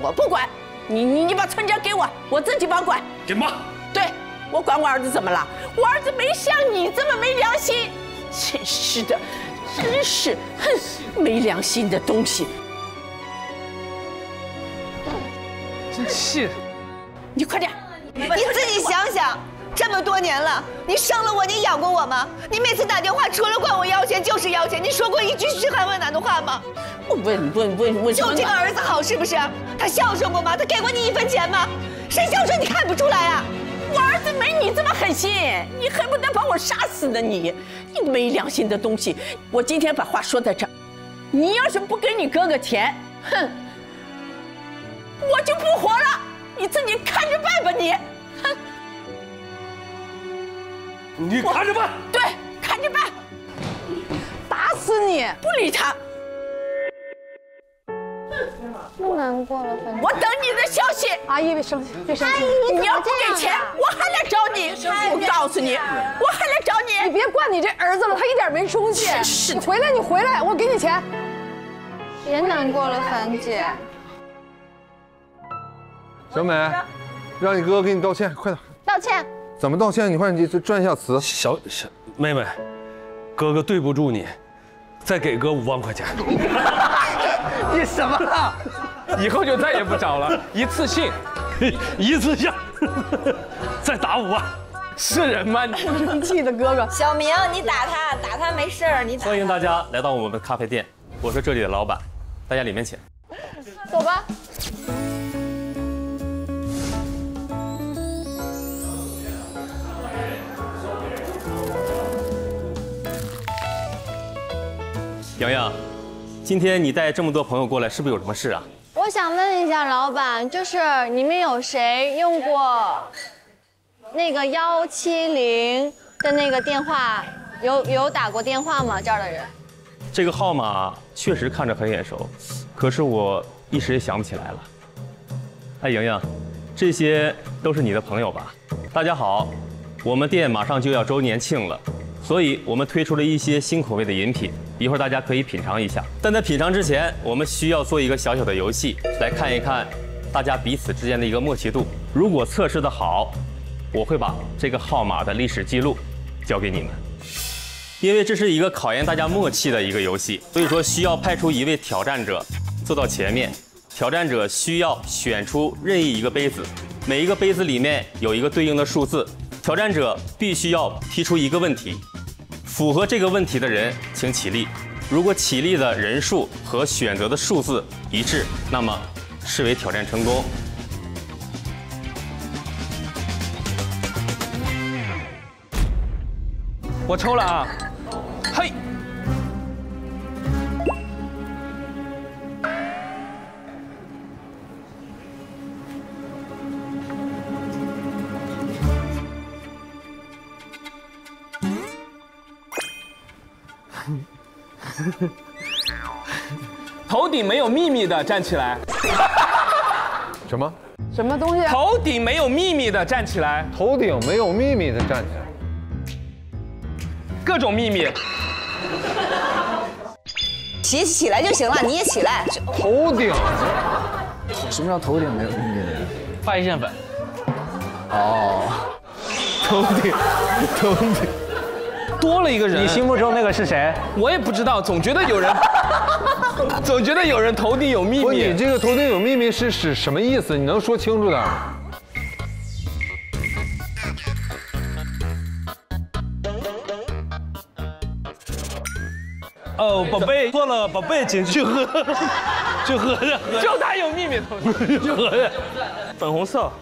我不管，你你你把存折给我，我自己帮管。给妈。对，我管我儿子怎么了？我儿子没像你这么没良心。真是的，真是，哼，没良心的东西。 真气！你快点，你自己想想，这么多年了，你生了我，你养过我吗？你每次打电话除了管我要钱就是要钱，你说过一句嘘寒问暖的话吗？我问问问问，就这个儿子好是不是？他孝顺过吗？他给过你一分钱吗？谁孝顺你看不出来啊？我儿子没你这么狠心，你恨不得把我杀死呢！你，你没良心的东西！我今天把话说在这儿，你要是不给你哥哥钱，哼！ 我就不活了，你自己看着办吧你！哼，你看着办。对，看着办。打死你！不理他。不难过了，我等你的消息。阿姨别生气，别生气。你要不给钱，我还来找你。我告诉你，我还来找你。你别惯你这儿子了，他一点没出息。你回来，你回来，我给你钱。别难过了，樊姐。 小美，让你哥哥给你道歉，快点！道歉？怎么道歉？你快你转一下词。小小妹妹，哥哥对不住你，再给哥五万块钱。你什么了？以后就再也不找了，一次性，一次性，再打五万，是人吗？你生气的哥哥。小明，你打他，打他没事儿，你打。欢迎大家来到我们的咖啡店，我是这里的老板，大家里面请。走吧。 洋洋，今天你带这么多朋友过来，是不是有什么事啊？我想问一下老板，就是你们有谁用过那个幺七零的那个电话，有有打过电话吗？这儿的人？这个号码确实看着很眼熟，可是我一时也想不起来了。哎，洋洋，这些都是你的朋友吧？大家好，我们店马上就要周年庆了。 所以我们推出了一些新口味的饮品，一会儿大家可以品尝一下。但在品尝之前，我们需要做一个小小的游戏，来看一看大家彼此之间的一个默契度。如果测试的好，我会把这个号码的历史记录交给你们。因为这是一个考验大家默契的一个游戏，所以说需要派出一位挑战者坐到前面。挑战者需要选出任意一个杯子，每一个杯子里面有一个对应的数字。挑战者必须要提出一个问题。 符合这个问题的人，请起立。如果起立的人数和选择的数字一致，那么视为挑战成功。我抽了啊！嘿，头顶没有秘密的站起来。什么？什么东西？头顶没有秘密的站起来。头顶没有秘密的站起来。各种秘密。起起来就行了，你也起来。头顶。什么叫头顶没有秘密的？发一线粉。哦。头顶，头顶。 多了一个人，你心目中那个是谁？我也不知道，总觉得有人，总觉得有人头顶有秘密。不，你这个头顶有秘密是指什么意思？你能说清楚点吗？哦，宝贝，错了，宝贝，请去喝，去喝着，就他有秘密，头顶，去喝着，粉红色，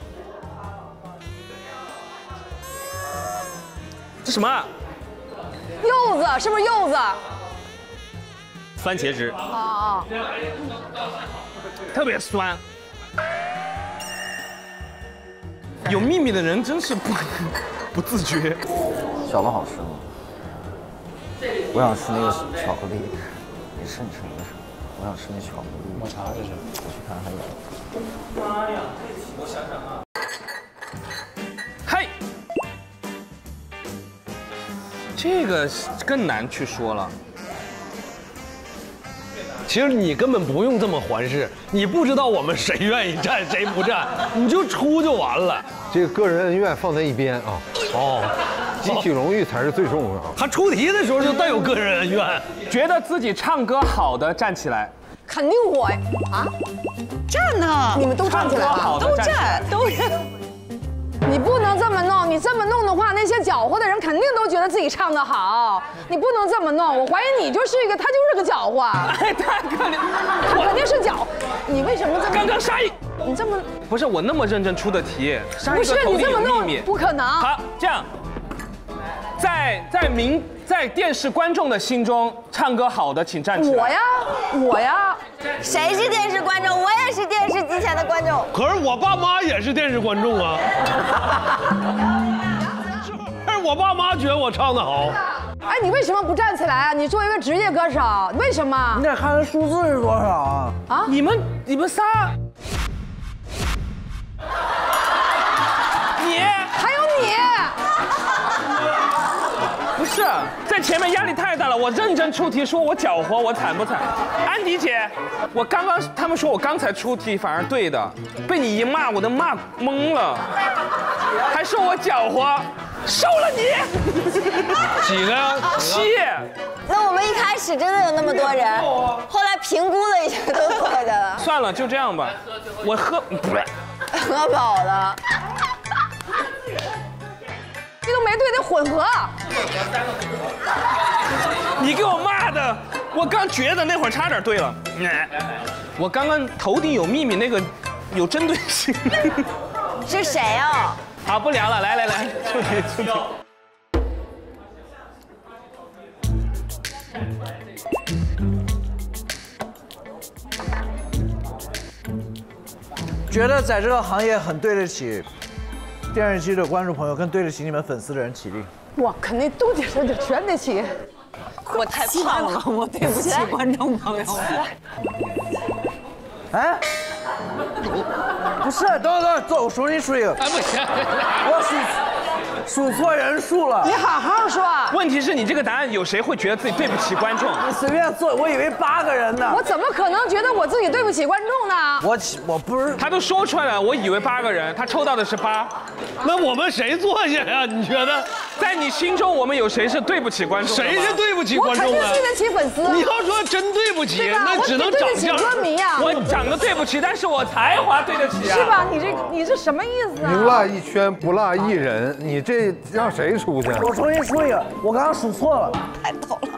这什么？ 柚子是不是柚子？番茄汁。哦哦。特别酸。有秘密的人真是不不自觉。小的好吃吗？我想吃那个巧克力。没事，你吃没事。我想吃那巧克力。抹茶这是。我去看还有。妈呀！我想想啊。这个更难去说了。其实你根本不用这么环视，你不知道我们谁愿意站谁不站，你就出就完了。这个个人恩怨放在一边啊，哦，集体荣誉才是最重要的。他出题的时候就带有个人恩怨，觉得自己唱歌好的站起来。 肯定我呀！啊，站呢！你们都站起来了，都站，都站。你不能这么弄，你这么弄的话，那些搅和的人肯定都觉得自己唱得好。你不能这么弄，我怀疑你就是一个，他就是个搅和。哎，他肯定，他肯定是搅。你为什么这么？刚刚沙溢，你这么不是我那么认真出的题，不是你这么弄，不可能。好，这样，在在明。 在电视观众的心中，唱歌好的请站起来。我呀，我呀，谁是电视观众？我也是电视机前的观众。可是我爸妈也是电视观众啊。是不是我爸妈觉得我唱得好？哎，你为什么不站起来啊？你作为一个职业歌手，为什么？你得看数字是多少啊？啊！你们你们仨，你还有你。 不是，在前面压力太大了。我认真出题，说我搅和，我惨不惨？安迪姐，我刚刚他们说我刚才出题反而对的，被你一骂，我都骂懵了，还说我搅和，收了你。几个？七。那我们一开始真的有那么多人，后来评估了一下都错的了。算了，就这样吧。我喝，不是，喝饱了。 这都没对，得混合。你给我骂的，我刚觉得那会儿差点对了。我刚刚头顶有秘密，那个有针对性。是谁啊？好，不聊了，来来来，出题出题。觉得在这个行业很对得起。 电视机的观众朋友跟对得起你们粉丝的人起立，我肯定都得得全得起。我太胖了，我对不起观众朋友。哎，不是，等等，走，我数你数一个。哎，不行，我数数错人数了。你好好说。问题是你这个答案，有谁会觉得自己对不起观众？你随便做，我以为八个人呢。我怎么可能觉得我自己对不起观众呢？我我不是，他都说出来了，我以为八个人，他抽到的是八。 那我们谁坐下呀？你觉得，在你心中我们有谁是对不起观众？谁是对不起观众啊？我肯定对得起粉丝。你要说真对不起，那只能长相。我长得对不起，但是我才华对得起啊。是吧？你这你这什么意思啊？不落一圈不落一人，你这让谁出去？我重新说一个，我刚刚数错了，太逗了。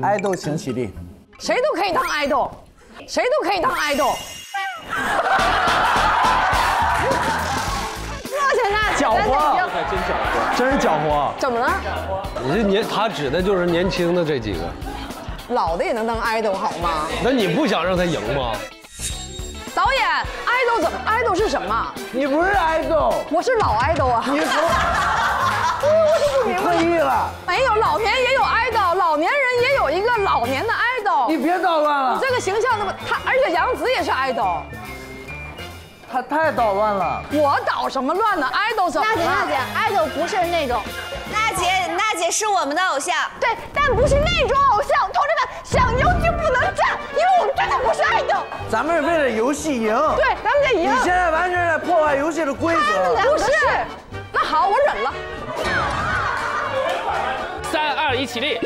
爱豆请起立，谁都可以当爱豆，谁都可以当爱豆。坐在那搅和，真是搅和。怎么了？你这年他指的就是年轻的这几个，老的也能当爱豆好吗？那你不想让他赢吗？导演，爱豆怎么？爱豆是什么？你不是爱豆，我是老爱豆啊。你我都不明白了，没有老年也有爱豆，老年人也有一个老年的爱豆。你别捣乱了，你这个形象那么他，而且杨紫也是爱豆，他太捣乱了。我捣什么乱呢？爱豆怎么？娜姐，娜姐，爱豆不是那种。娜姐，娜姐是我们的偶像，对，但不是那种偶像。同志们，想赢就不能站，因为我们真的不是爱豆。咱们是为了游戏赢，对，咱们得赢。你现在完全在破坏游戏的规则。不是，那好，我忍了。 三二一，起立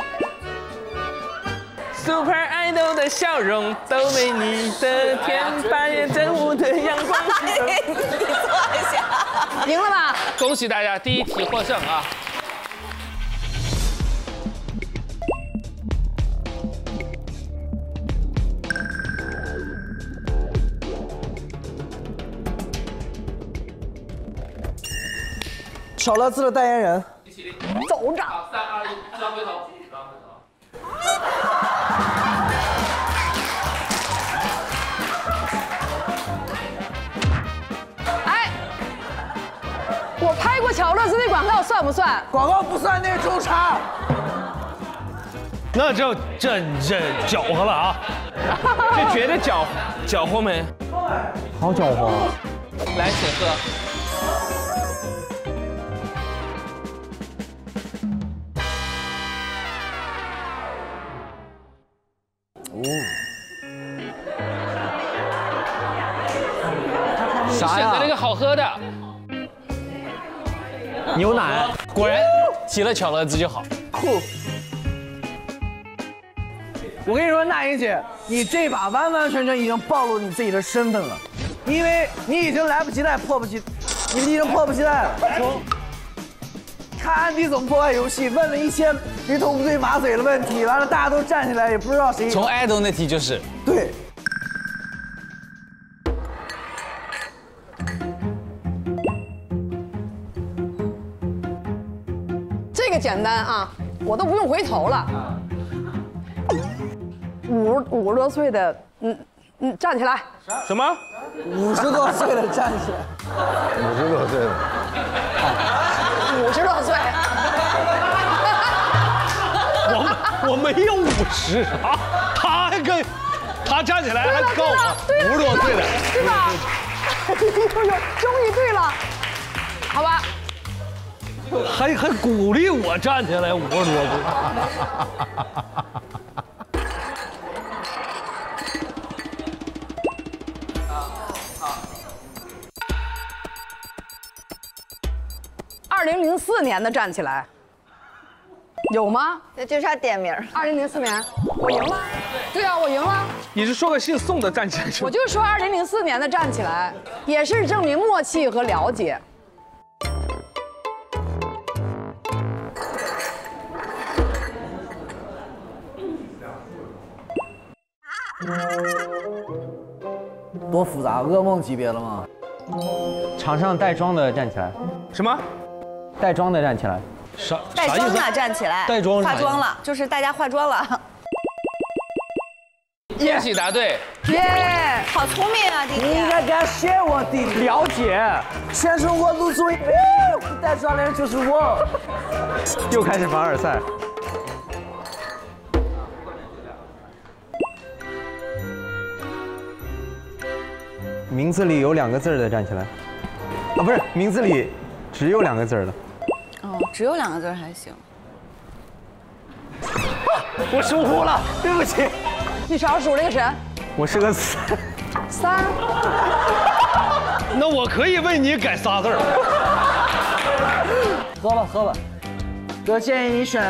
！Super Idol 的笑容都没你的甜，八月正午的阳光。你坐下，赢了吧？恭喜大家，第一题获胜啊！小乐兹的代言人。 走着。三二一，转回头，转回头。哎，我拍过巧乐兹那广告算不算？广告不算，那是周差。那就这这搅和了啊！这觉得搅搅和没？好搅和！来，请喝。 哦，啥呀？选择了一个好喝的牛奶，果然挤了巧乐兹就好。酷！我跟你说，那英姐，你这把完完全全已经暴露你自己的身份了，因为你已经来不及待，迫不及，你已经迫不及待了。看安迪总破坏游戏，问了一些。 驴桶对马嘴的问题，完了大家都站起来，也不知道谁。从 idol 那题就是对。这个简单啊，我都不用回头了。五五十多岁的，嗯嗯，站起来。什么？五十多岁的站起来。五十多岁的。五十多岁。我没有五十啊，他还跟，他站起来还告我五十多岁了，对吧？终于对了，好吧？还还鼓励我站起来五十多岁。二零零四年的站起来。 有吗？那就差点名。二零零四年，我赢了。对啊，我赢了。你是说个姓宋的站起来？我就说二零零四年的站起来，也是证明默契和了解。多复杂，噩梦级别了吗？场上带妆的站起来。什么？带妆的站起来。 啥？带妆了，站起来。带妆，化妆了，就是大家化妆了。恭喜答对！耶，好聪明啊，弟弟！你应该感谢我的了解，全中国露出一个带妆的人就是我。又开始凡尔赛。名字里有两个字的站起来。啊，不是，名字里只有两个字的。 哦，只有两个字还行。我疏忽了，对不起。你少数了一个神。我是个三。三。那我可以为你改仨字儿。喝吧，喝吧。哥建议你选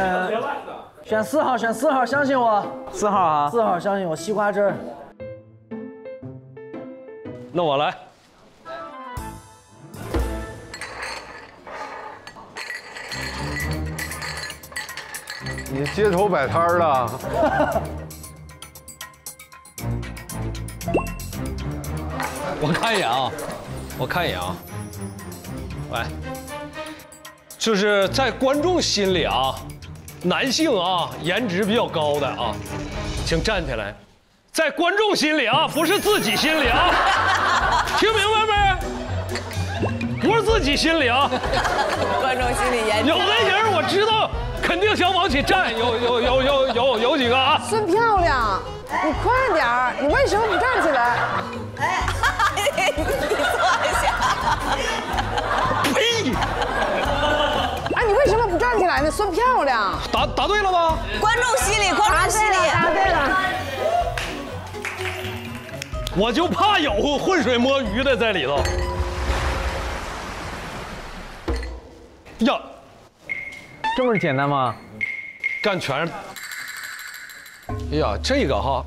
选四号，选四号，相信我。四号啊。四号，相信我。西瓜汁儿。那我来。 你街头摆摊儿了？我看一眼啊，我看一眼啊。喂，就是在观众心里啊，男性啊，颜值比较高的啊，请站起来。在观众心里啊，不是自己心里啊，听明白没？不是自己心里啊。观众心里颜值。有的人我知道。 肯定想往起站，有有有有有有几个啊！孙漂亮，你快点儿，你为什么不站起来？哎，你坐下。呸！哎，你为什么不站起来呢？孙漂亮，答答对了吗？观众心里，观众心里，答对了。我就怕有浑水摸鱼的在里头。呀。 这么简单吗？干全是。哎呀，这个哈，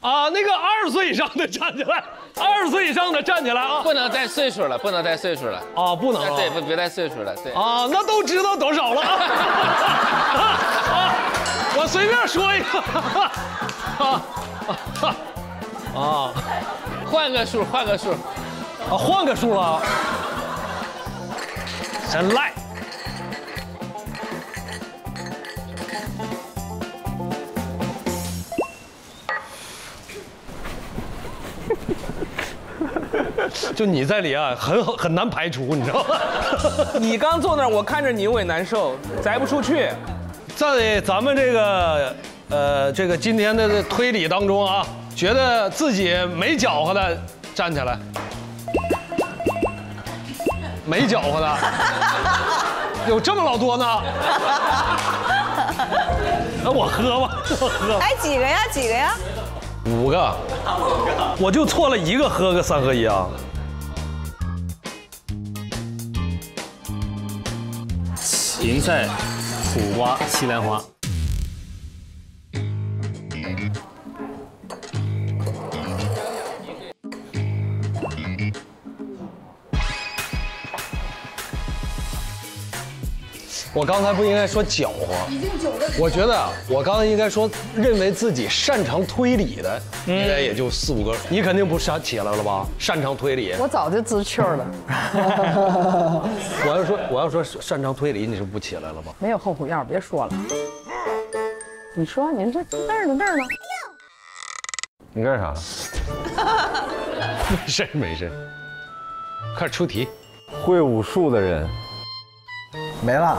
啊，那个二十岁以上的站起来，二十岁以上的站起来啊！不能再岁数了，不能再岁数了啊！不能、啊，对，不别再岁数了，对啊，那都知道多少了啊！啊啊我随便说一个，啊啊啊，换个数，换个数，啊，换个数了，真赖。 就你在里啊，很很难排除，你知道吗？你刚坐那儿，我看着你我也难受，摘不出去。在咱们这个呃这个今天的推理当中啊，觉得自己没搅和的站起来，没搅和的有这么老多呢？那我喝吧，我喝。哎，几个呀？几个呀？五个，我就错了一个，喝个三合一啊。 芹菜、苦瓜、西兰花。我刚才不应该说搅和，我觉得我刚才应该说认为自己擅长推理的，应该也就四五个。你肯定不是起来了吧？擅长推理，我早就知趣了。我要说我要说擅长推理，你是不起来了吧？没有后悔药，别说了。你说您这那儿呢那儿呢？你干啥？没事没事，快出题。会武术的人没了。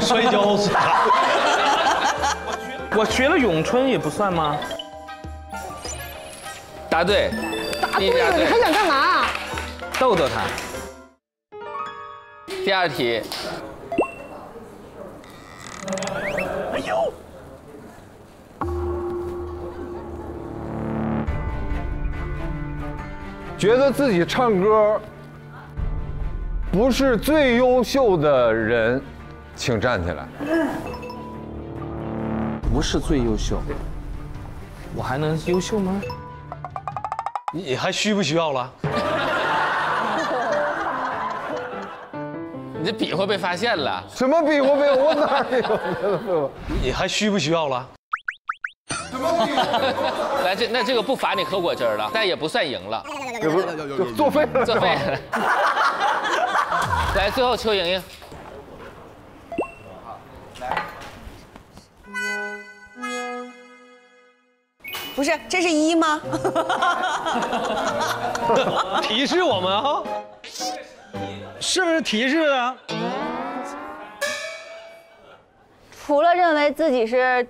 摔跤死了！我学了咏春也不算吗？答对，答对了，你还想干嘛？逗逗他。第二题。哎呦！觉得自己唱歌不是最优秀的人。 请站起来。不是最优秀，我还能优秀吗？你还需不需要了？你这比划被发现了。什么比划被？我哪有？你还需不需要了？什么比划？来，这那这个不罚你喝果汁了，但也不算赢了。也不是作废了，作废了。来，最后邱莹莹。 不是，这是一吗？提示我们啊，是不是提示啊？除了认为自己是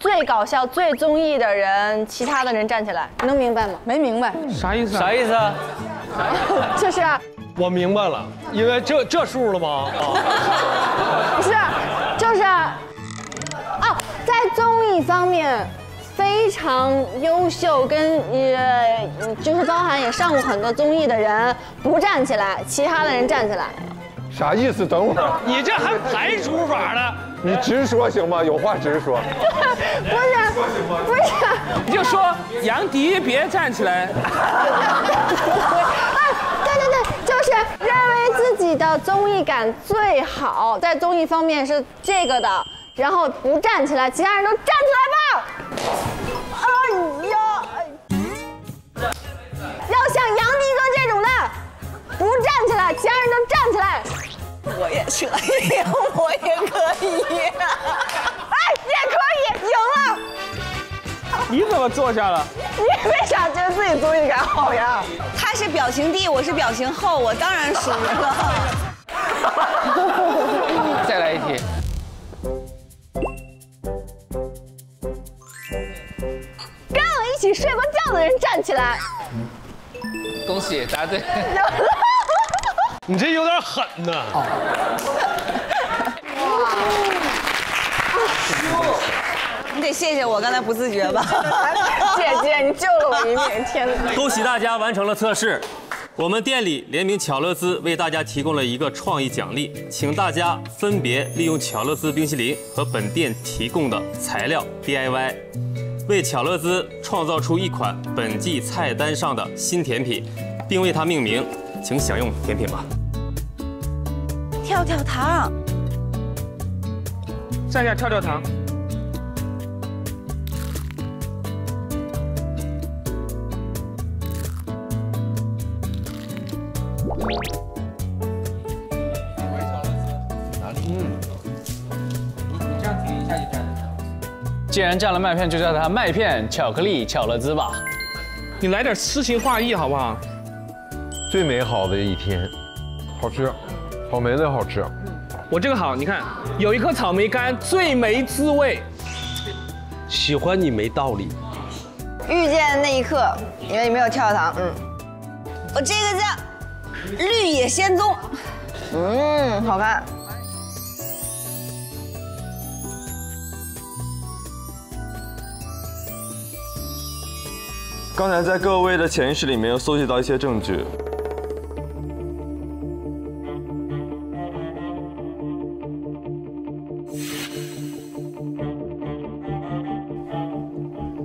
最搞笑、最综艺的人，其他的人站起来，能明白吗？没明白，啥意思？啥意思？啊？就是，我明白了，因为这这数了吗？不是，就是哦，在综艺方面。 非常优秀，跟呃，就是包含也上过很多综艺的人不站起来，其他的人站起来，啥意思？等会儿，你这还排除法呢？你直说行吗？有话直说。不是，不是，你就说杨迪别站起来。啊，对对对，就是认为自己的综艺感最好，在综艺方面是这个的，然后不站起来，其他人都站起来吧。 哎呀！要像杨迪哥这种的，不站起来，其他人都站起来。我也可以，我也可以。哎，也可以，赢了。你怎么坐下了？你为啥觉得自己综艺感好呀？他是表情帝，我是表情后，我当然输了。再来一题。 一起睡过觉的人站起来，恭喜答对。你这有点狠呐！哇！你得谢谢我刚才不自觉吧，姐姐，你救了我一命！天哪！恭喜大家完成了测试，我们店里联名巧乐兹为大家提供了一个创意奖励，请大家分别利用巧乐兹冰淇淋和本店提供的材料 D I Y。 为巧乐兹创造出一款本季菜单上的新甜品，并为它命名，请享用甜品吧。跳跳糖，站下跳跳糖。哪里？嗯，你这样停一下就站。 既然蘸了麦片，就叫它麦片巧克力巧乐兹吧。你来点诗情画意好不好？最美好的一天，好吃。草莓的好吃。我这个好，你看有一颗草莓干最没滋味。喜欢你没道理。遇见的那一刻，你们有没有跳跳糖？嗯，我这个叫绿野仙踪。嗯，好看。 刚才在各位的潜意识里面又搜集到一些证据。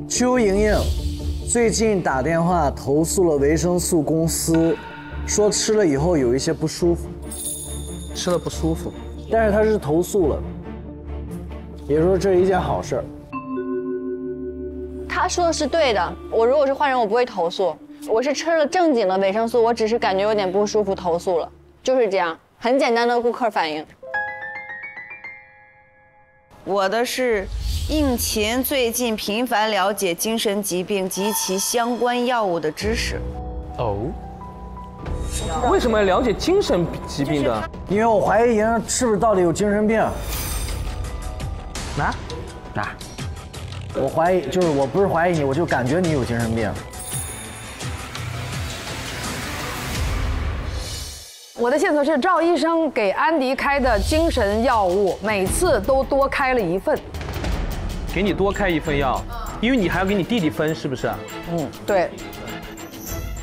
邱莹莹最近打电话投诉了维生素公司，说吃了以后有一些不舒服。吃了不舒服，但是她是投诉了，也说这是一件好事儿。 他说的是对的，我如果是坏人，我不会投诉。我是吃了正经的维生素，我只是感觉有点不舒服，投诉了，就是这样，很简单的顾客反应。我的是，应勤最近频繁了解精神疾病及其相关药物的知识。哦，为什么要了解精神疾病的？因为我怀疑莹莹是不是到底有精神病。拿，拿。 我怀疑，就是我不是怀疑你，我就感觉你有精神病。我的线索是赵医生给安迪开的精神药物，每次都多开了一份。给你多开一份药，因为你还要给你弟弟分，是不是？嗯，对。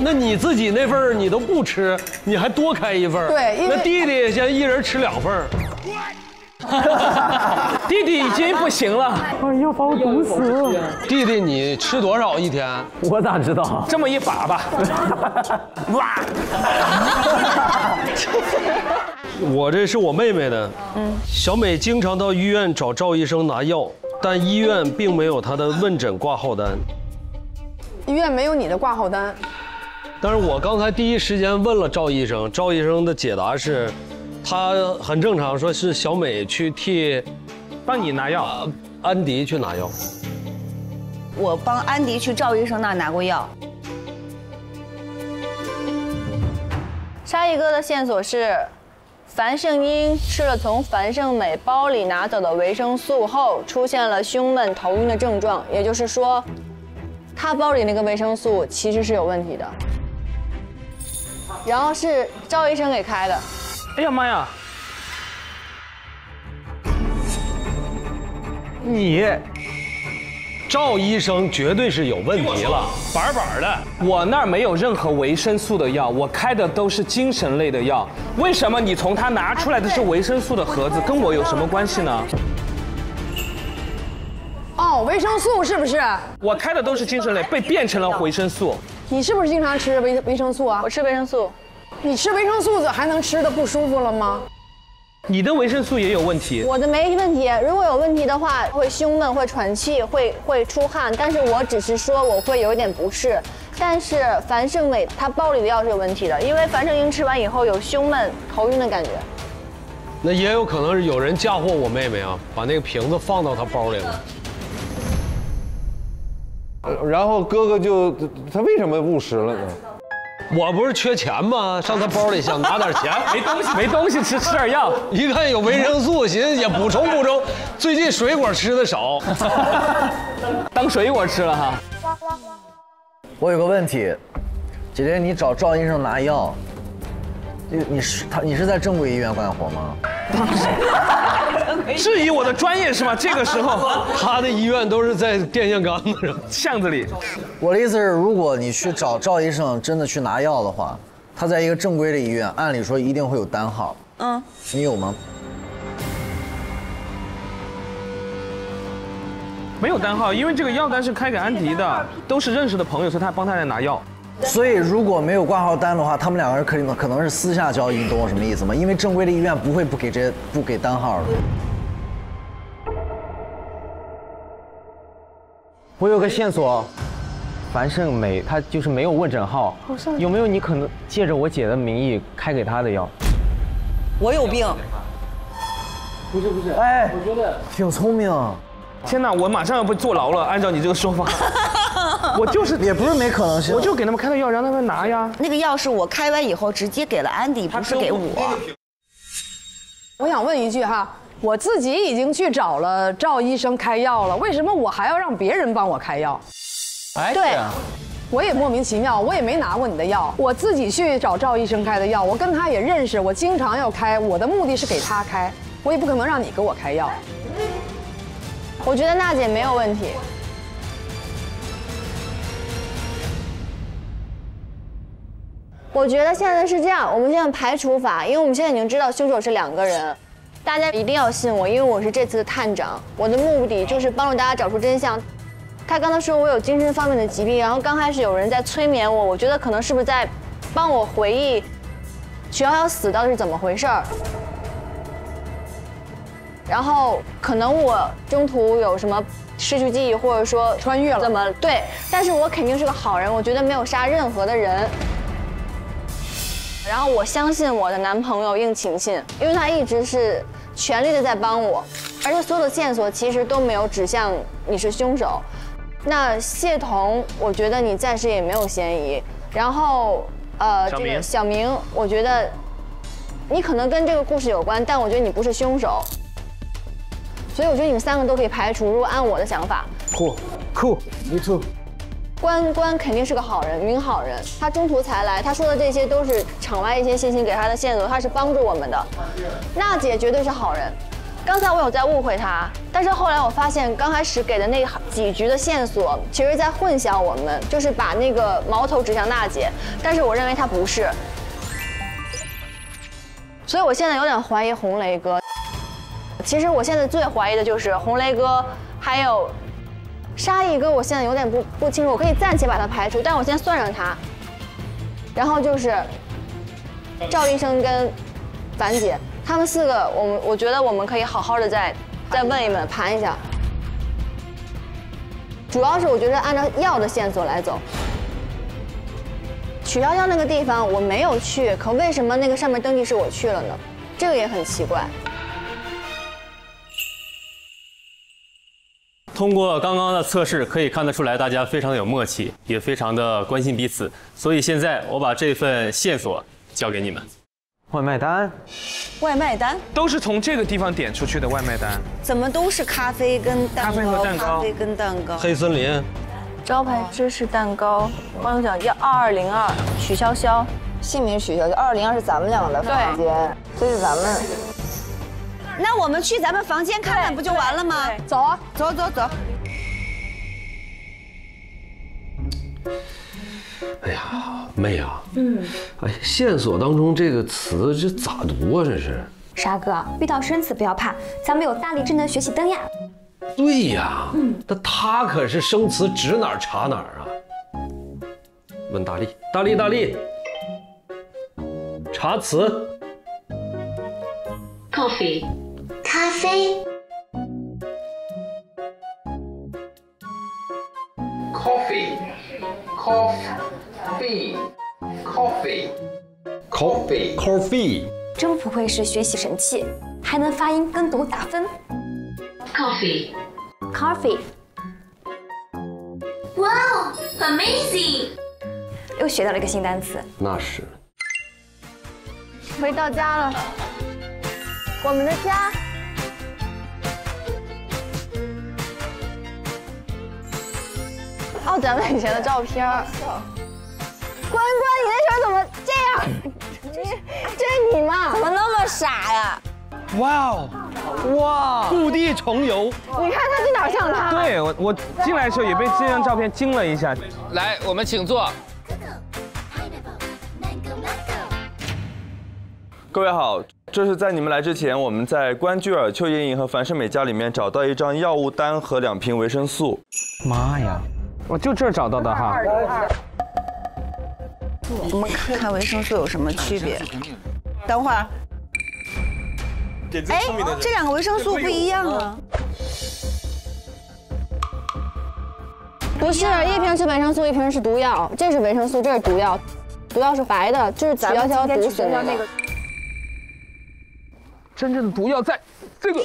那你自己那份你都不吃，你还多开一份？对，因为那弟弟先一人吃两份。 弟弟已经不行了，哎呀，把我毒死！弟弟，你吃多少一天？我咋知道？这么一把吧。哇！我这是我妹妹的。嗯。小美经常到医院找赵医生拿药，但医院并没有她的问诊挂号单。医院没有你的挂号单。但是我刚才第一时间问了赵医生，赵医生的解答是。 他很正常，说是小美去替，帮你拿药、呃，安迪去拿药。我帮安迪去赵医生那拿过药。沙溢哥的线索是，樊胜英吃了从樊胜美包里拿走的维生素后，出现了胸闷、头晕的症状，也就是说，他包里那个维生素其实是有问题的。然后是赵医生给开的。 哎呀妈呀！你，赵医生绝对是有问题了，板板的。我那儿没有任何维生素的药，我开的都是精神类的药。为什么你从他拿出来的是维生素的盒子，跟我有什么关系呢？哦，维生素是不是？我开的都是精神类，被变成了维生素。你是不是经常吃维维生素啊？我吃维生素。 你吃维生素还能吃的不舒服了吗？你的维生素也有问题，我的没问题。如果有问题的话，会胸闷，会喘气，会会出汗。但是我只是说我会有一点不适。但是樊胜美她包里的药是有问题的，因为樊胜英吃完以后有胸闷、头晕的感觉。那也有可能是有人嫁祸我妹妹啊，把那个瓶子放到她包里了。然后哥哥就他为什么误食了呢？ 我不是缺钱吗？上他包里想拿点钱，没东西，没东西吃，吃点药。一看有维生素，寻思也补充补充。最近水果吃的少，当水果吃了哈。我有个问题，姐姐，你找赵医生拿药，你你是他你是在正规医院干活吗？质疑我的专业是吗？这个时候，他的医院都是在电线杆子上、巷子里。我的意思是，如果你去找赵医生真的去拿药的话，他在一个正规的医院，按理说一定会有单号。嗯，你有吗？没有单号，因为这个药单是开给安迪的，都是认识的朋友，所以他帮他来拿药。 所以，如果没有挂号单的话，他们两个人可能可能是私下交易，你懂我什么意思吗？因为正规的医院不会不给这不给单号的。我有个线索，樊胜美她就是没有问诊号，有没有你可能借着我姐的名义开给她的药？我有病？不是不是，哎，我觉得挺聪明啊。 天哪，我马上要被坐牢了！按照你这个说法，我就是也不是没可能性，我就给他们开了药，让他们拿呀。那个药是我开完以后直接给了安迪，不是给我。我想问一句哈，我自己已经去找了赵医生开药了，为什么我还要让别人帮我开药？哎，对，我也莫名其妙，我也没拿过你的药，我自己去找赵医生开的药，我跟他也认识，我经常要开，我的目的是给他开，我也不可能让你给我开药。我觉得娜姐没有问题。 我觉得现在是这样，我们现在排除法，因为我们现在已经知道凶手是两个人，大家一定要信我，因为我是这次的探长，我的目的就是帮助大家找出真相。他刚才说我有精神方面的疾病，然后刚开始有人在催眠我，我觉得可能是不是在帮我回忆徐瑶瑶死到底是怎么回事儿，然后可能我中途有什么失去记忆，或者说穿越了怎么对，但是我肯定是个好人，我觉得没有杀任何的人。 然后我相信我的男朋友应勤信，因为他一直是全力的在帮我，而且所有的线索其实都没有指向你是凶手。那谢彤，我觉得你暂时也没有嫌疑。然后，呃，这个小明，我觉得你可能跟这个故事有关，但我觉得你不是凶手。所以我觉得你们三个都可以排除。如果按我的想法，酷酷 ，me too。 关关肯定是个好人，明好人。他中途才来，他说的这些都是场外一些信息给他的线索，他是帮助我们的。娜姐绝对是好人。刚才我有在误会她，但是后来我发现，刚开始给的那几局的线索，其实在混淆我们，就是把那个矛头指向娜姐。但是我认为她不是，所以我现在有点怀疑红雷哥。其实我现在最怀疑的就是红雷哥，还有。 沙溢哥，我现在有点不不清楚，我可以暂且把他排除，但我先算上他。然后就是赵医生跟樊姐，他们四个，我们我觉得我们可以好好的再再问一问，盘一下。主要是我觉得按照药的线索来走，许瑶瑶那个地方我没有去，可为什么那个上面登记是我去了呢？这个也很奇怪。 通过刚刚的测试可以看得出来，大家非常的有默契，也非常的关心彼此。所以现在我把这份线索交给你们。外卖单，外卖单都是从这个地方点出去的外卖单，怎么都是咖啡跟蛋糕，咖啡和蛋糕，咖啡跟蛋糕，黑森林，招牌芝士蛋糕，光头奖要二二零二，许潇潇，姓名许潇潇，二二零二是咱们俩的房间，这是咱们。 那我们去咱们房间看看不就完了吗？走啊，走走走。哎呀，妹啊，嗯，哎，线索当中这个词这咋读啊？这是沙哥，遇到生词不要怕，咱们有大力智能学习灯呀。对呀，嗯，那他可是生词指哪儿查哪儿啊？问大力，大力，大力，查词。Coffee。 咖啡 ，coffee， coffee， coffee， coffee， coffee， 真不愧是学习神器，还能发音跟读打分。coffee，coffee， 哇哦 ，amazing！ 又学到了一个新单词。那是。回到家了，我们的家。 哦，咱们以前的照片。关关，你那时候怎么这样？这是你吗？怎么那么傻呀？哇哦，哇，故地重游。你看他这哪像他？对我，我进来的时候也被这张照片惊了一下。来，我们请坐。各位好，这是在你们来之前，我们在关雎尔、邱莹莹和樊胜美家里面找到一张药物单和两瓶维生素。妈呀！ 我就这儿找到的哈。我们看看维生素有什么区别。等会儿，哎，这两个维生素不一样啊。不是，一瓶是维生素，一瓶是毒药。这是维生素，这是毒药。毒药是白的，就是咱们今天吃的那个。真正的毒药在这个。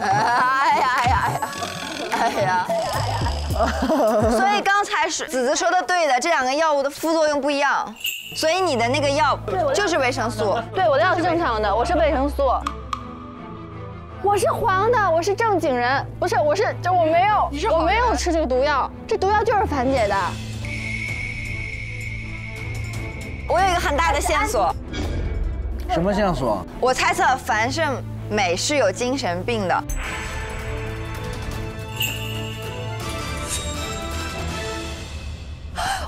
哎呀哎呀哎呀！哎呀！ 所以刚才是子子说的对的，这两个药物的副作用不一样，所以你的那个药就是维生素。对，我的药是正常的，我是维生素。我是黄的，我是正经人，不是，我是这我没有，你是我没有吃这个毒药，这毒药就是樊姐的。我有一个很大的线索。什么线索？我猜测樊胜美是有精神病的。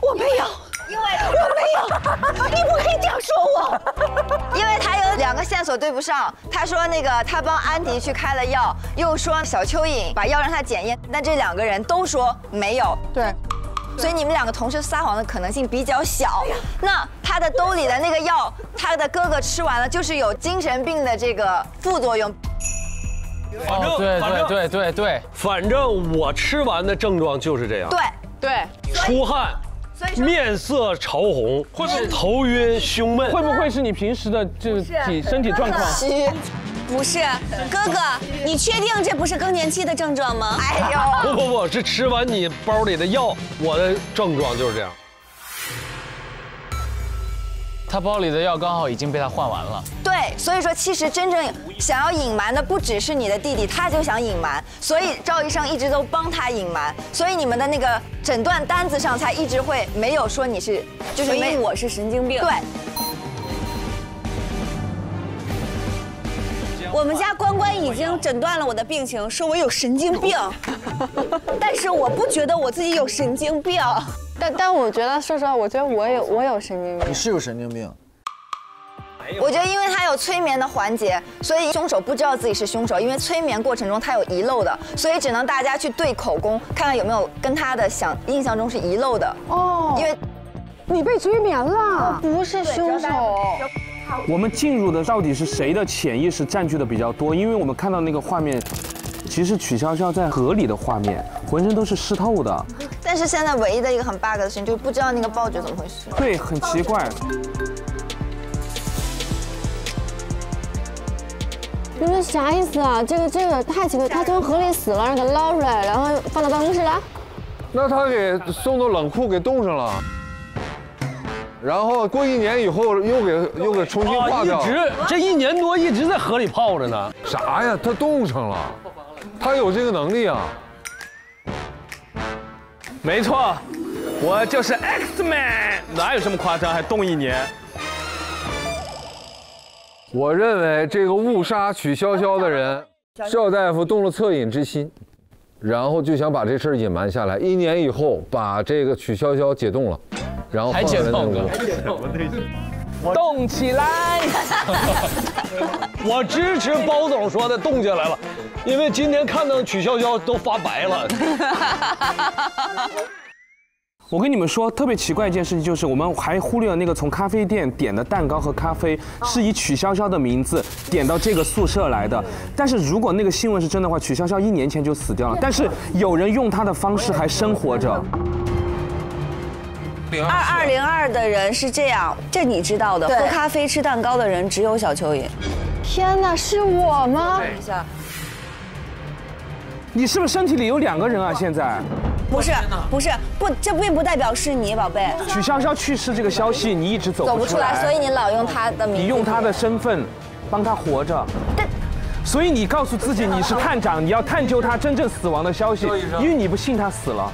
我没有，因为我没有，你不可以这样说我。因为他有两个线索对不上，他说那个他帮安迪去开了药，又说小蚯蚓把药让他检验，但这两个人都说没有。对，所以你们两个同时撒谎的可能性比较小。那他的兜里的那个药，他的哥哥吃完了，就是有精神病的这个副作用。 反正对对对对对，反正我吃完的症状就是这样。对对，出汗，面色潮红，会不会头晕胸闷？会不会是你平时的这体身体状况？不是，哥哥，你确定这不是更年期的症状吗？哎呦，不不不，是吃完你包里的药，我的症状就是这样。他包里的药刚好已经被他换完了。对。 所以说，其实真正想要隐瞒的不只是你的弟弟，他就想隐瞒，所以赵医生一直都帮他隐瞒，所以你们的那个诊断单子上才一直会没有说你是，就是没有我是神经病。对。我们家关关已经诊断了我的病情，说我有神经病，但是我不觉得我自己有神经病。但但我觉得，说实话，我觉得我有我有神经病。你是有神经病。 我觉得，因为他有催眠的环节，所以凶手不知道自己是凶手，因为催眠过程中他有遗漏的，所以只能大家去对口供，看看有没有跟他的想印象中是遗漏的。哦，因为你被催眠了，不是凶手。我们进入的到底是谁的潜意识占据的比较多？因为我们看到那个画面，其实曲筱绡在河里的画面，浑身都是湿透的。但是现在唯一的一个很 bug 的事情，就是不知道那个报纸怎么回事。对，很奇怪。 你们啥意思啊？这个这个太奇怪，他从河里死了，让他捞出来，然后放到办公室来。那他给送到冷库给冻上了，然后过一年以后又给又给重新化掉。一直这一年多一直在河里泡着呢。啥呀？他冻上了，他有这个能力啊。没错，我就是 X-Man， 哪有这么夸张？还冻一年。 我认为这个误杀曲筱绡的人，赵大夫动了恻隐之心，然后就想把这事儿隐瞒下来。一年以后，把这个曲筱绡解冻了，然后还解冻了，还解冻了，冻起来！我支持包总说的，冻起来了，因为今天看到曲筱绡都发白了。我跟你们说，特别奇怪一件事情就是，我们还忽略了那个从咖啡店点的蛋糕和咖啡是以曲筱绡的名字点到这个宿舍来的。但是如果那个新闻是真的话，曲筱绡一年前就死掉了。但是有人用她的方式还生活着。二二零二的人是这样，这你知道的。喝咖啡吃蛋糕的人只有小蚯蚓。天哪，是我吗？等一下，你是不是身体里有两个人啊？现在？ 不是不是不，这并不代表是你，宝贝。曲筱绡去世这个消息你一直走不出来，所以你老用她的名字，你用她的身份帮她活着。但，所以你告诉自己你是探长，你要探究她真正死亡的消息，因为你不信她死了。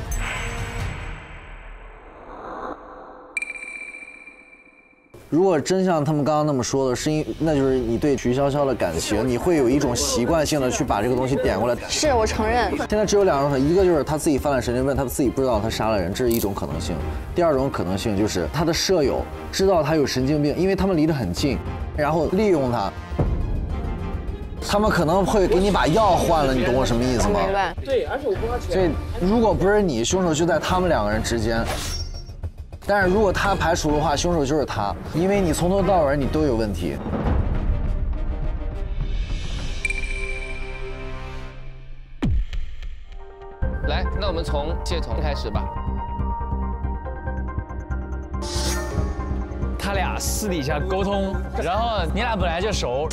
如果真像他们刚刚那么说的，是因那就是你对曲筱绡的感情，你会有一种习惯性的去把这个东西点过来。是我承认。现在只有两种可能，一个就是他自己犯了神经病，他自己不知道他杀了人，这是一种可能性；第二种可能性就是他的舍友知道他有神经病，因为他们离得很近，然后利用他。他们可能会给你把药换了，你懂我什么意思吗？明白。对，而且我不花钱。这如果不是你，凶手就在他们两个人之间。 但是如果他排除的话，凶手就是他，因为你从头到尾你都有问题。来，那我们从谢彤开始吧。他俩私底下沟通，然后你俩本来就熟，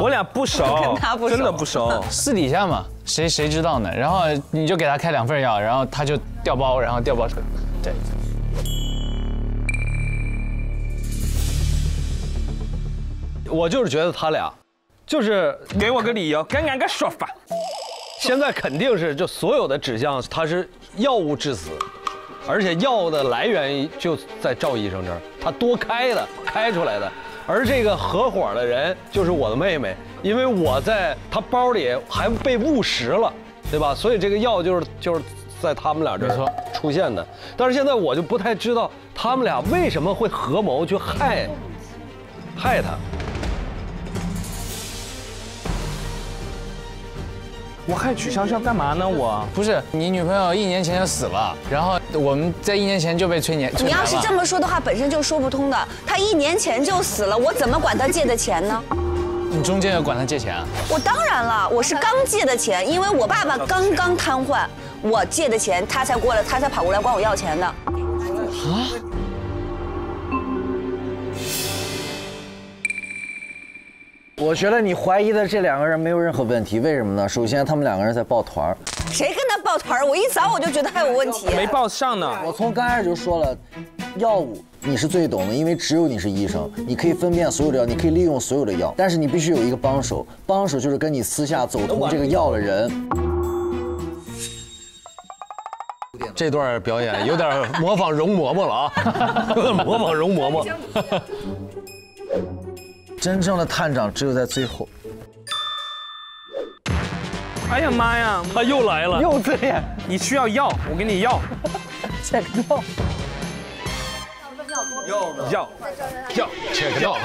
我俩不熟，跟他不熟，真的不熟，私底下嘛，谁谁知道呢？然后你就给他开两份药，然后他就掉包，然后掉包，对。 我就是觉得他俩就是给我个理由，给俺个说法。现在肯定是就所有的指向它是药物致死，而且药的来源就在赵医生这儿，他多开的开出来的。而这个合伙的人就是我的妹妹，因为我在她包里还被误食了，对吧？所以这个药就是就是在他们俩这儿出现的。但是现在我就不太知道他们俩为什么会合谋去害害他。 我害取消是要干嘛呢？我不是你女朋友一年前就死了，然后我们在一年前就被催眠。你要是这么说的话，本身就说不通的。她一年前就死了，我怎么管她借的钱呢？你中间有管她借钱啊？我当然了，我是刚借的钱，因为我爸爸刚刚瘫痪，我借的钱，他才过来，他才跑过来管我要钱的。啊？ 我觉得你怀疑的这两个人没有任何问题，为什么呢？首先，他们两个人在抱团儿，谁跟他抱团儿？我一早我就觉得他有问题，没抱上呢。我从刚开始就说了，药物你是最懂的，因为只有你是医生，你可以分辨所有的药，你可以利用所有的药，但是你必须有一个帮手，帮手就是跟你私下走通这个药的人。这段表演有点模仿容嬷嬷了啊，有点模仿容嬷嬷。真正的探长只有在最后。哎呀妈呀，他又来了，又这样。你需要药，我给你药。切克闹。药药药切克闹，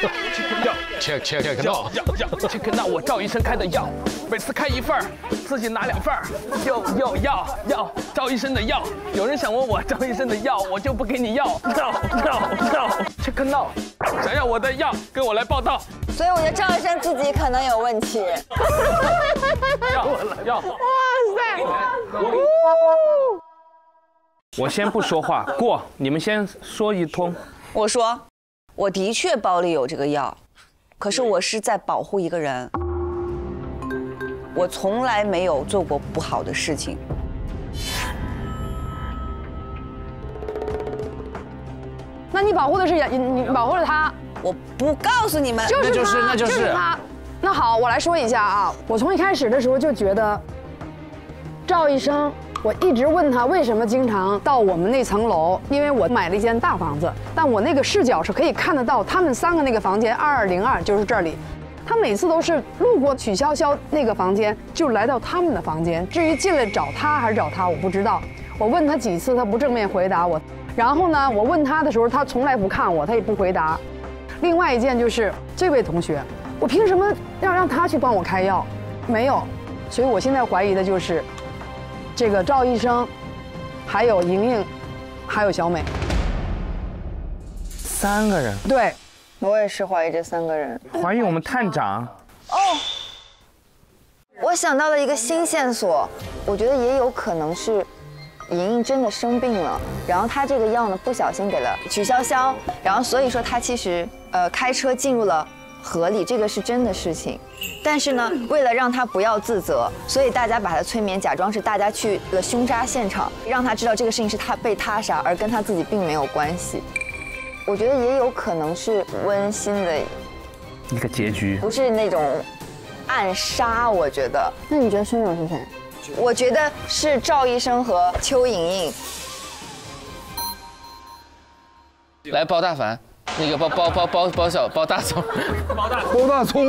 药切切切克闹，药药切克闹。我赵医生开的药，每次开一份儿，自己拿两份儿。又又药药赵医生的药，有人想问我赵医生的药，我就不给你药。闹闹闹切克闹。 想要我的药，跟我来报道。所以我觉得赵医生自己可能有问题。要要！哇塞！我先不说话，过，你们先说一通。我说，我的确包里有这个药，可是我是在保护一个人。我从来没有做过不好的事情。 那你保护的是你，你保护了他。我不告诉你们，就是他，那就是他。那好，我来说一下啊。我从一开始的时候就觉得，赵医生，我一直问他为什么经常到我们那层楼，因为我买了一间大房子，但我那个视角是可以看得到他们三个那个房间，二二零二就是这里。他每次都是路过曲筱绡那个房间，就来到他们的房间。至于进来找他还是找他，我不知道。我问他几次，他不正面回答我。 然后呢，我问他的时候，他从来不看我，他也不回答。另外一件就是这位同学，我凭什么要让他去帮我开药？没有，所以我现在怀疑的就是这个赵医生，还有莹莹，还有小美，三个人。对，我也是怀疑这三个人，怀疑我们探长。哦，我想到了一个新线索，我觉得也有可能是。 莹莹真的生病了，然后她这个药呢不小心给了曲筱绡，然后所以说她其实呃开车进入了河里，这个是真的事情。但是呢，为了让她不要自责，所以大家把她催眠，假装是大家去了凶杀现场，让她知道这个事情是她被他杀，而跟她自己并没有关系。我觉得也有可能是温馨的一个结局，不是那种暗杀。我觉得，那你觉得凶手是谁？ 我觉得是赵医生和邱莹莹。来包大凡，那个包包包包包小包大葱，包大包大葱，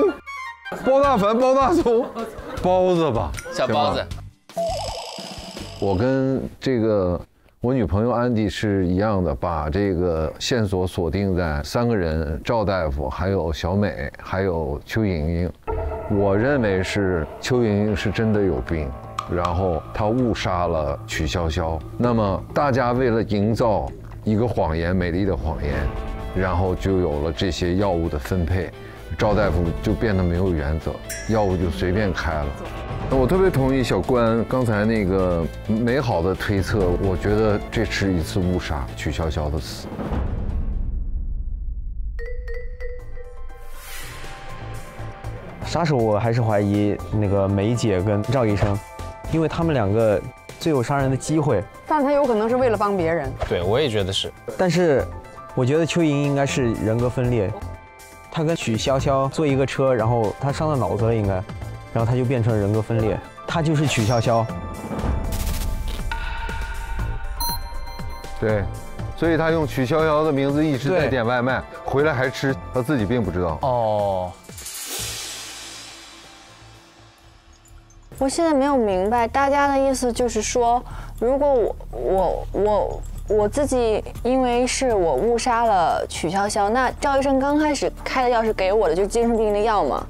包大凡包大葱，包子吧，小包子。我跟这个我女朋友安迪是一样的，把这个线索锁定在三个人：赵大夫，还有小美，还有邱莹莹。我认为是邱莹莹是真的有病。 然后他误杀了曲筱绡，那么大家为了营造一个谎言，美丽的谎言，然后就有了这些药物的分配，赵大夫就变得没有原则，药物就随便开了。我特别同意小关刚才那个美好的推测，我觉得这是一次误杀，曲筱绡的死。 杀手我还是怀疑那个梅姐跟赵医生，因为他们两个最有杀人的机会。但他有可能是为了帮别人。对，我也觉得是。但是，我觉得邱莹应该是人格分裂，他跟许潇潇坐一个车，然后他伤到脑子了应该，然后他就变成人格分裂，他就是许潇潇。对，所以他用许潇潇的名字一直在点外卖，回来还吃，他自己并不知道。哦。 我现在没有明白大家的意思，就是说，如果我我我我自己，因为是我误杀了曲潇潇，那赵医生刚开始开的药是给我的，就是精神病的药嘛，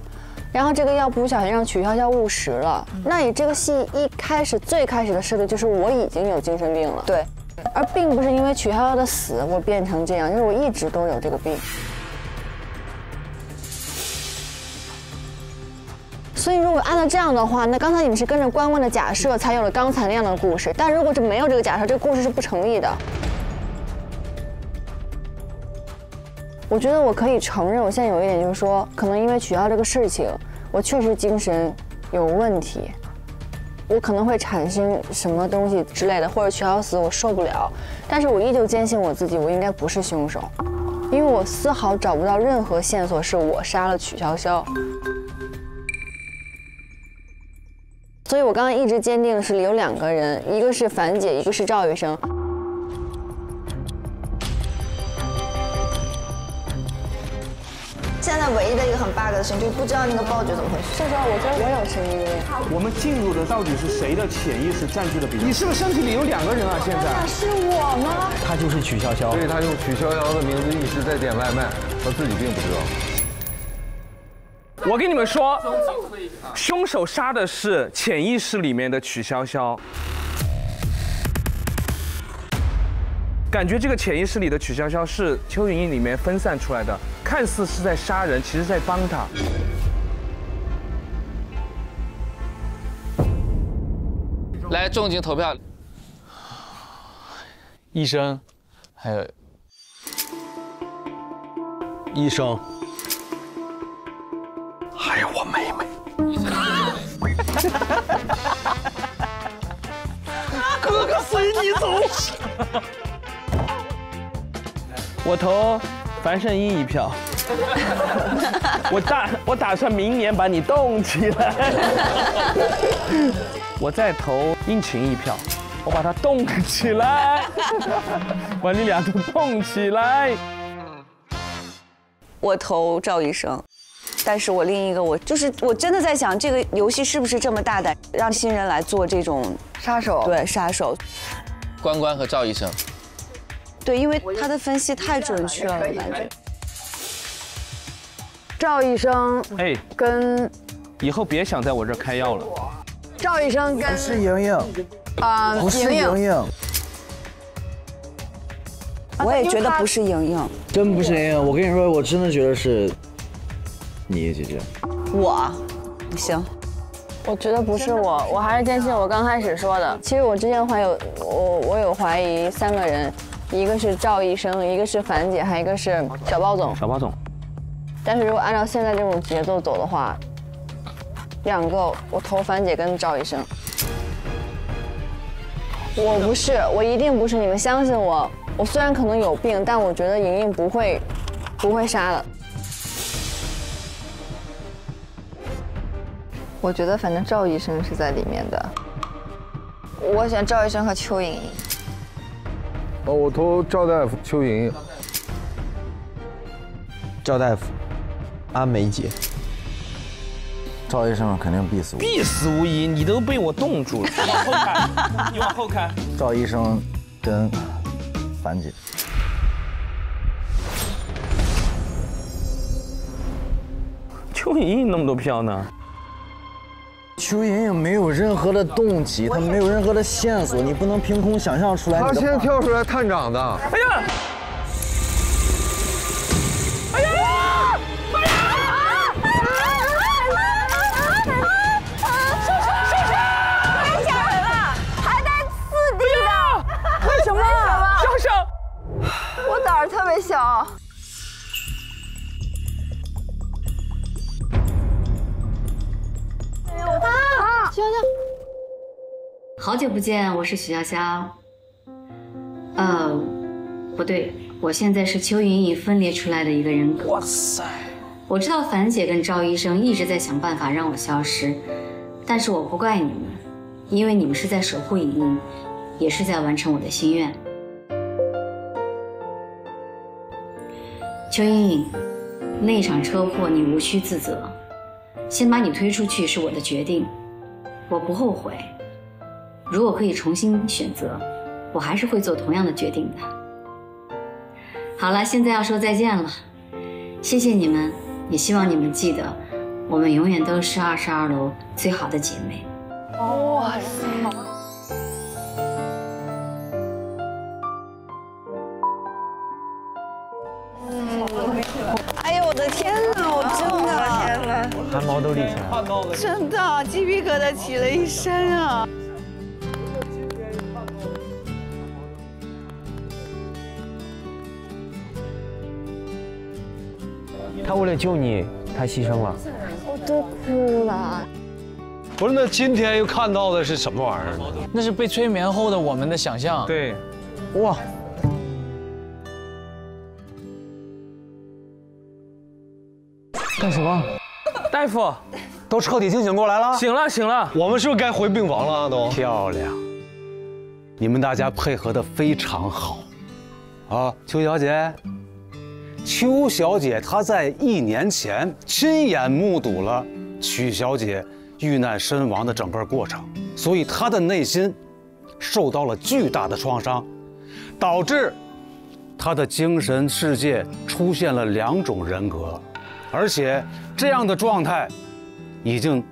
然后这个药不小心让曲潇潇误食了，那你这个戏一开始最开始的设定就是我已经有精神病了，对，而并不是因为曲潇潇的死我变成这样，就是我一直都有这个病。 所以，如果按照这样的话，那刚才你们是跟着关关的假设才有了刚才那样的故事。但如果这没有这个假设，这个故事是不成立的。我觉得我可以承认，我现在有一点就是说，可能因为取消这个事情，我确实精神有问题，我可能会产生什么东西之类的，或者取消死我受不了。但是我依旧坚信我自己，我应该不是凶手，因为我丝毫找不到任何线索是我杀了曲潇潇。 所以，我刚刚一直坚定的是有两个人，一个是樊姐，一个是赵医生。现在唯一的一个很 bug 的事情，就不知道那个爆菊怎么回事。说实话，我觉得我有声音。我们进入的到底是谁的潜意识占据了比例？你是不是身体里有两个人啊？现在是我吗？他就是曲潇潇，所以他用曲潇潇的名字一直在点外卖，他自己并不知道。 我跟你们说，凶手杀的是潜意识里面的曲潇潇。感觉这个潜意识里的曲潇潇是邱莹莹里面分散出来的，看似是在杀人，其实在帮他。来，重金投票，医生，还有医生。 还有我妹妹，哥哥随你走。我投樊胜一一票。我打我打算明年把你冻起来。我再投殷勤一票，我把他冻起来，把你俩都冻起来。我投赵医生。 但是我另一个我就是我真的在想，这个游戏是不是这么大胆，让新人来做这种杀手？对，杀手。关关和赵医生。对，因为他的分析太准确了，感觉。赵医生，哎，跟以后别想在我这儿开药了。赵医生跟不是莹莹，啊，不是莹莹。我也觉得不是莹莹，真不是莹莹。我跟你说，我真的觉得是。 你姐姐，我，行，我觉得不是我，我还是坚信我刚开始说的。其实我之前怀有我，我有怀疑三个人，一个是赵医生，一个是樊姐，还一个是小包总。小包总。但是如果按照现在这种节奏走的话，两个我投樊姐跟赵医生。我不是，我一定不是，你们相信我。我虽然可能有病，但我觉得莹莹不会，不会杀了。 我觉得反正赵医生是在里面的，我选赵医生和邱莹莹。哦，我投赵大夫、邱莹莹。赵大夫，阿梅姐。赵医生肯定必死无疑。必死无疑，你都被我冻住了。往后看，你往后看。赵医生跟樊姐。 邱莹莹那么多票呢？ 邱莹莹没有任何的动机，她没有任何的线索，你不能凭空想象出来。她先跳出来探长的。哎呀！哎呀！哎呀！受伤！受伤！太吓人了，还带刺激的。为什么？为什么？我胆儿特别小。 啊！徐潇潇，好久不见，我是徐潇潇。呃，不对，我现在是邱莹莹分裂出来的一个人格。哇塞！我知道樊姐跟赵医生一直在想办法让我消失，但是我不怪你们，因为你们是在守护莹莹，也是在完成我的心愿。邱莹莹，那场车祸你无需自责，先把你推出去是我的决定，我不后悔。如果可以重新选择，我还是会做同样的决定的。好了，现在要说再见了，谢谢你们，也希望你们记得，我们永远都是二十二楼最好的姐妹。哇塞！哎呦我的天哪，我真的，汗毛都立起来了，真的鸡皮疙瘩起了一身啊！ 他为了救你，他牺牲了，我都哭了。不是，那今天又看到的是什么玩意儿呢？那是被催眠后的我们的想象。对，哇！干什么？大夫，都彻底清醒过来了？醒了，醒了。我们是不是该回病房了啊？都漂亮。你们大家配合得非常好，啊，邱小姐。 邱小姐，她在一年前亲眼目睹了曲小姐遇难身亡的整个过程，所以她的内心受到了巨大的创伤，导致她的精神世界出现了两种人格，而且这样的状态已经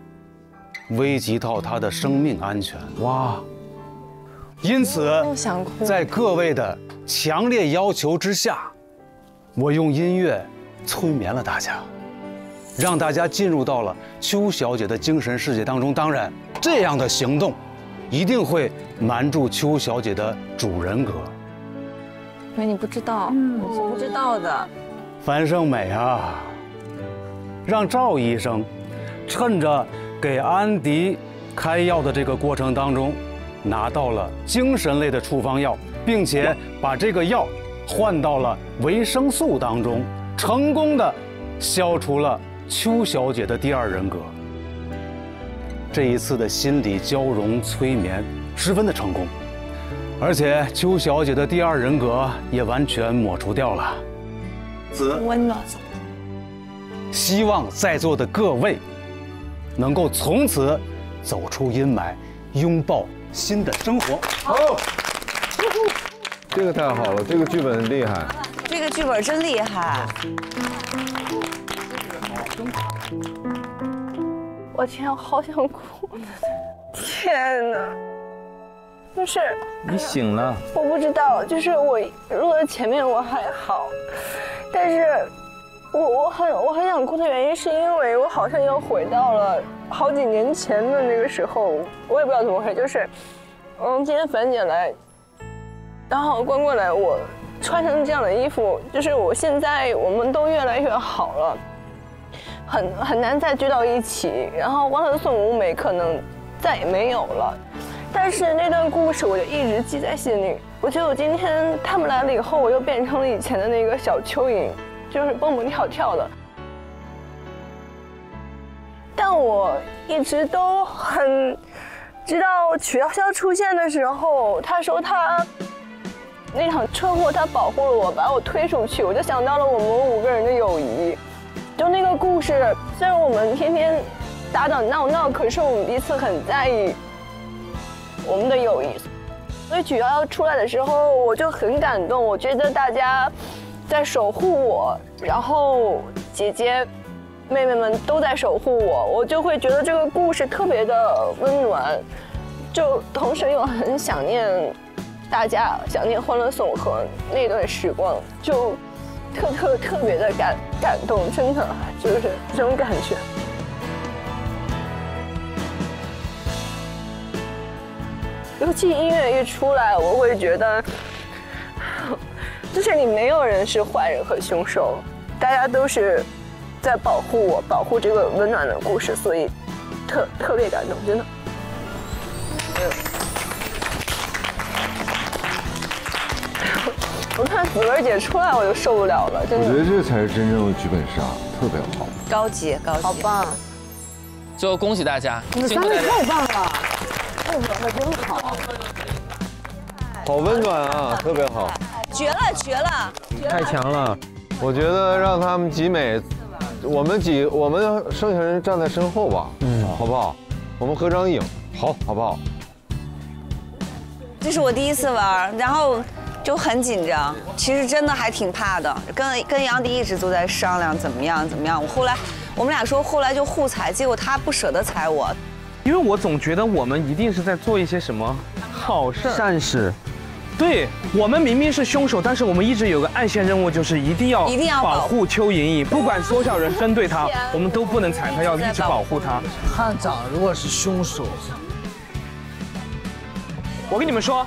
危及到她的生命安全。哇！因此，在各位的强烈要求之下。 我用音乐催眠了大家，让大家进入到了邱小姐的精神世界当中。当然，这样的行动一定会瞒住邱小姐的主人格。可你不知道，嗯，我是不知道的。樊胜美啊，让赵医生趁着给安迪开药的这个过程当中，拿到了精神类的处方药，并且把这个药。 换到了维生素当中，成功的消除了邱小姐的第二人格。这一次的心理交融催眠十分的成功，而且邱小姐的第二人格也完全抹除掉了。子温暖。希望在座的各位能够从此走出阴霾，拥抱新的生活。好。 这个太好了，这个剧本很厉害。这个剧本真厉害。我天，我好想哭！天哪，就是你醒了。我不知道，就是我录到前面我还好，但是我我很我很想哭的原因是因为我好像又回到了好几年前的那个时候，我也不知道怎么回事，就是嗯，今天樊姐来。 然后关过来，我穿成这样的衣服，就是我现在我们都越来越好了，很很难再聚到一起。然后欢乐颂舞美可能再也没有了，但是那段故事我就一直记在心里。我觉得我今天他们来了以后，我又变成了以前的那个小蚯蚓，就是蹦蹦跳跳的。但我一直都很，直到曲筱绡出现的时候，她说她。 那场车祸，他保护了我，把我推出去，我就想到了我们五个人的友谊。就那个故事，虽然我们天天打打闹闹，可是我们彼此很在意我们的友谊。所以曲筱绡出来的时候，我就很感动。我觉得大家在守护我，然后姐姐、妹妹们都在守护我，我就会觉得这个故事特别的温暖，就同时又很想念。 大家想念《欢乐颂》和那段时光，就特特特别的感感动，真的就是这种感觉。尤其音乐一出来，我会觉得，就是你没有人是坏人和凶手，大家都是在保护我，保护这个温暖的故事，所以特特别感动，真的。嗯我看子文姐出来我就受不了了，真的。我觉得这才是真正的剧本杀，特别好，高级高级，好棒！最后恭喜大家，你们三位太棒了，这玩的真好，好温暖啊，特别好，绝了绝了，太强了！我觉得让他们集美，我们几我们剩下人站在身后吧，嗯，好不好？我们合张影，好，好不好？这是我第一次玩，然后。 就很紧张，其实真的还挺怕的。跟跟杨迪一直都在商量怎么样怎么样。我后来我们俩说后来就互踩，结果他不舍得踩我，因为我总觉得我们一定是在做一些什么好事、善事。对，我们明明是凶手，但是我们一直有个暗线任务，就是一定要一定要保护邱莹莹，不管多少人针对她，我们都不能踩她，要一直保护她。探长如果是凶手。 我跟你们说，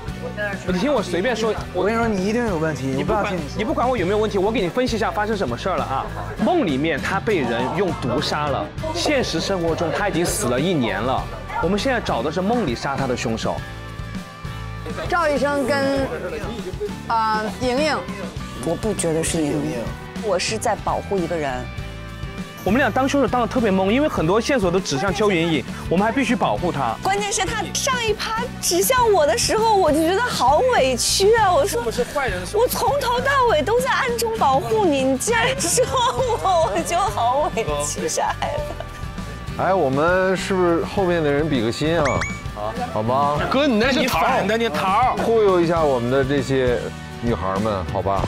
你听我随便说。我跟你说，你一定有问题。你不要听，你不管我有没有问题，我给你分析一下发生什么事儿了啊。梦里面他被人用毒杀了，现实生活中他已经死了一年了。我们现在找的是梦里杀他的凶手。赵医生跟啊莹莹，我不觉得是莹莹，我是在保护一个人。我们俩当凶手当得特别懵，因为很多线索都指向邱莹莹，我们还必须保护她。关键是她上一趴指向我的时候，我就觉得好委屈啊！我说，我从头到尾都在暗中保护你，你既然说我，我就好委屈，傻孩子。哎，我们是不是后面的人比个心啊？好吗？哥，你那是反的，你逃，忽悠一下我们的这些女孩们，好吧？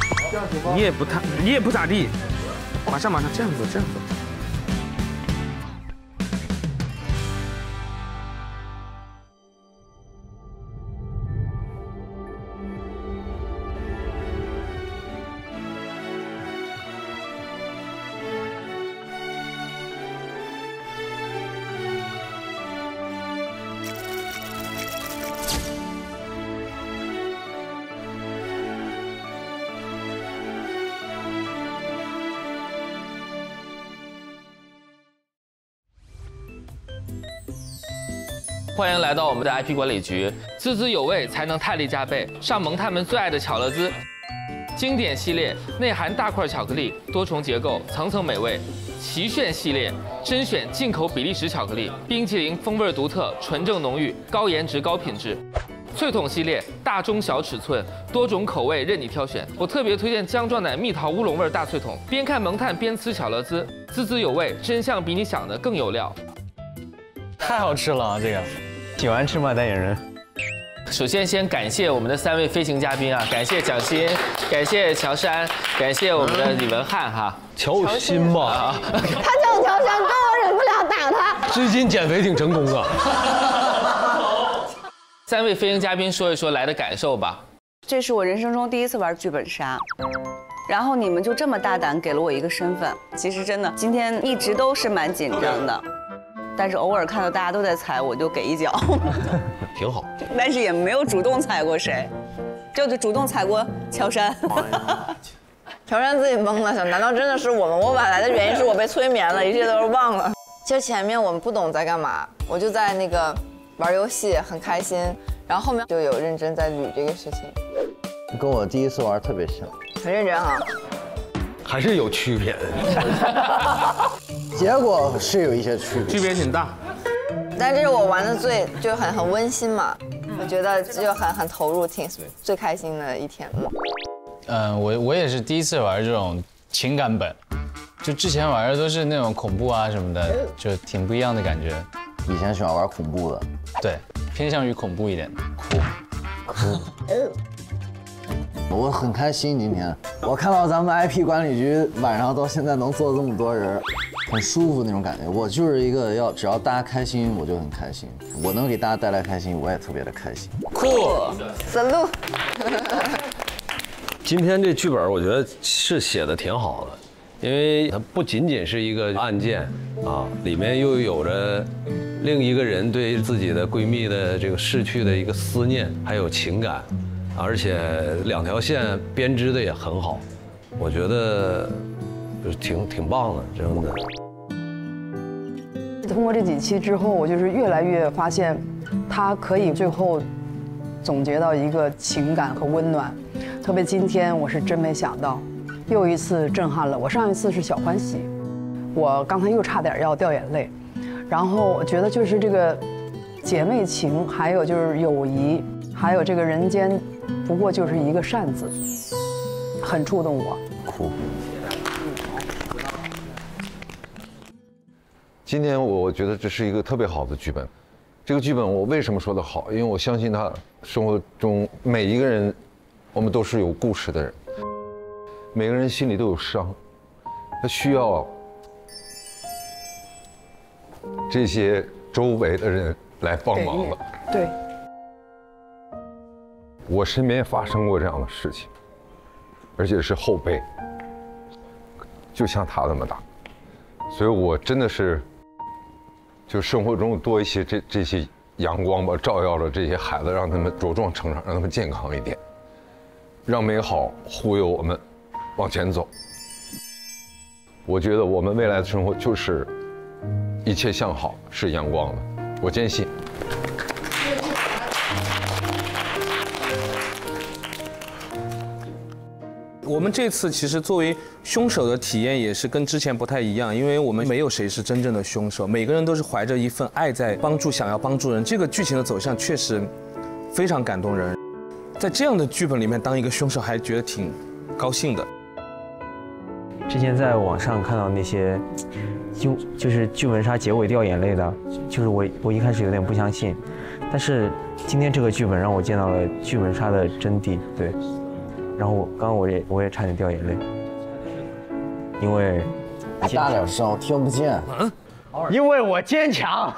你也不太，你也不咋地。马上，马上，这样子，这样子。 欢迎来到我们的 I P 管理局，滋滋有味才能泰力加倍，上萌泰们最爱的巧乐兹，经典系列内含大块巧克力，多重结构，层层美味；奇炫系列甄选进口比利时巧克力，冰淇淋风味独特，纯正浓郁，高颜值高品质；脆桶系列大中小尺寸，多种口味任你挑选。我特别推荐姜撞奶蜜桃乌龙味大脆桶，边看萌泰边吃巧乐兹，滋滋有味，真相比你想的更有料。 太好吃了、啊，这个喜欢吃吗？代言人。首先，先感谢我们的三位飞行嘉宾啊，感谢蒋欣，感谢乔杉，感谢我们的李文翰哈。乔欣吧，他叫乔杉，但我忍不了打他。最近减肥挺成功啊。三位飞行嘉宾说一说来的感受吧。这是我人生中第一次玩剧本杀。 然后你们就这么大胆给了我一个身份，其实真的今天一直都是蛮紧张的，但是偶尔看到大家都在踩，我就给一脚，挺好。但是也没有主动踩过谁，就就主动踩过乔杉，乔杉自己懵了，想难道真的是我们？我晚来的原因是我被催眠了，一切都是忘了。其实前面我们不懂在干嘛，我就在那个玩游戏很开心，然后后面就有认真在捋这个事情，跟我第一次玩特别像。 很认真啊，还是有区别的，结果是有一些区别，区别挺大。但这是我玩的最就很很温馨嘛，我觉得就很很投入，挺最开心的一天了。嗯，我我也是第一次玩这种情感本，就之前玩的都是那种恐怖啊什么的，就挺不一样的感觉。以前喜欢玩恐怖的，对，偏向于恐怖一点。恐怖。我很开心，今天我看到咱们 I P 管理局晚上到现在能坐这么多人，很舒服那种感觉。我就是一个要只要大家开心我就很开心，我能给大家带来开心，我也特别的开心。酷 ，salute。今天这剧本我觉得是写的挺好的，因为它不仅仅是一个案件啊，里面又有着另一个人对自己的闺蜜的这个逝去的一个思念，还有情感。 而且两条线编织的也很好，我觉得就是挺挺棒的，真的。通过这几期之后，我就是越来越发现，它可以最后总结到一个情感和温暖，特别今天我是真没想到，又一次震撼了我。上一次是小欢喜，我刚才又差点要掉眼泪。然后我觉得就是这个姐妹情，还有就是友谊，还有这个人间，不过就是一个扇子，很触动我。哭。 今天我觉得这是一个特别好的剧本，这个剧本我为什么说的好？因为我相信他生活中每一个人，我们都是有故事的人，每个人心里都有伤，他需要这些周围的人来帮忙了。对，我身边发生过这样的事情，而且是后辈，就像他那么大，所以我真的是。 就生活中多一些这这些阳光吧，照耀着这些孩子，让他们茁壮成长，让他们健康一点，让美好忽悠我们往前走。我觉得我们未来的生活就是一切向好，是阳光的，我坚信。我们这次其实作为凶手的体验也是跟之前不太一样，因为我们没有谁是真正的凶手，每个人都是怀着一份爱在帮助，想要帮助人。这个剧情的走向确实非常感动人，在这样的剧本里面当一个凶手还觉得挺高兴的。之前在网上看到那些就就是剧本杀结尾掉眼泪的，就是我我一开始有点不相信，但是今天这个剧本让我见到了剧本杀的真谛，对。 然后我刚刚我也我也差点掉眼泪，因为大点声，我听不见。嗯，因为我坚强。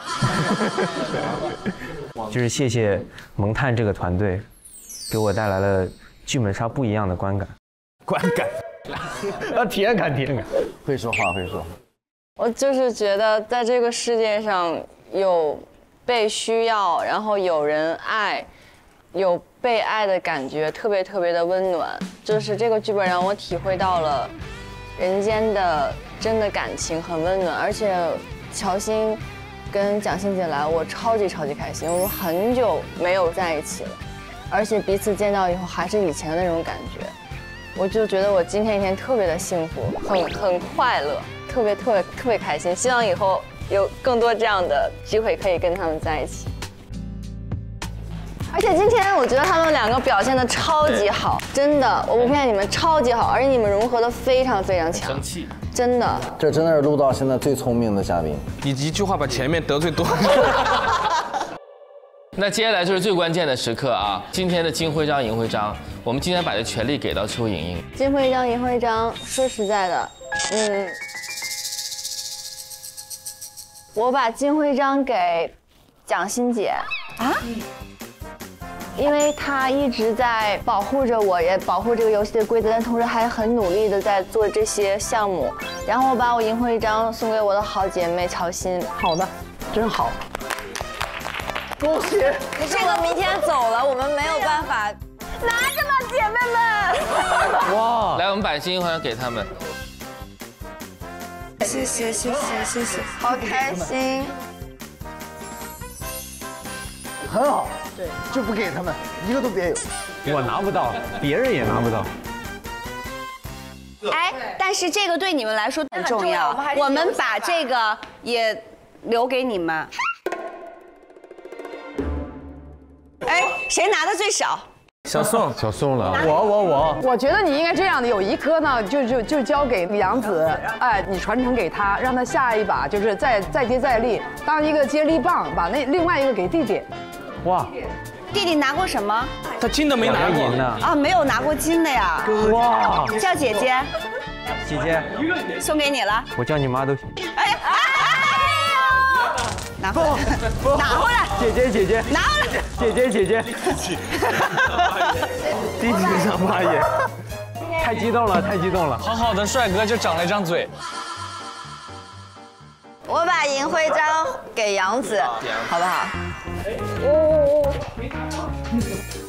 就是谢谢萌探这个团队，给我带来了剧本杀不一样的观感。观感，啊，体验感，体验感。会说话，会说话。我就是觉得在这个世界上有被需要，然后有人爱。 有被爱的感觉，特别特别的温暖。就是这个剧本让我体会到了人间的真的感情很温暖，而且乔欣跟蒋欣姐来，我超级超级开心。我们很久没有在一起了，而且彼此见到以后还是以前的那种感觉。我就觉得我今天一天特别的幸福，很很快乐，特别特别特别开心。希望以后有更多这样的机会可以跟他们在一起。 而且今天我觉得他们两个表现的超级好，真的，我不骗你们，超级好，而且你们融合的非常非常强，争气，真的，这真的是录到现在最聪明的嘉宾。你一句话把前面得罪多了。那接下来就是最关键的时刻啊！今天的金徽章、银徽章，我们今天把这权利给到邱莹莹。金徽章、银徽章，说实在的，嗯，我把金徽章给蒋欣姐啊。 因为他一直在保护着我，也保护这个游戏的规则，但同时还很努力的在做这些项目。然后我把我银徽章送给我的好姐妹乔欣。好的，真好。恭喜！你这个明天走了，我们没有办法。拿着吧，姐妹们！哇！来，我们把金徽章给他们。谢谢谢谢谢谢，好开心。 很好，对，就不给他们，一个都别有。我拿不到，别人也拿不到。哎，但是这个对你们来说很重要，重要我们把这个也留给你们。哎，谁拿的最少？小宋，小宋了。我我我，我觉得你应该这样的，有一颗呢，就就就交给杨子，哎，你传承给他，让他下一把就是再再接再厉，当一个接力棒，把那另外一个给弟弟。 哇，弟弟拿过什么？他金的没拿过啊，没有拿过金的呀。哇，叫姐姐，姐姐送给你了，我叫你妈都行。哎呀，哎呦，拿回来，拿回来，姐姐姐姐，拿回来，姐姐姐姐，弟弟想发言，太激动了，太激动了，好好的帅哥就长了一张嘴。 我把银徽章给杨子，好不好？哦，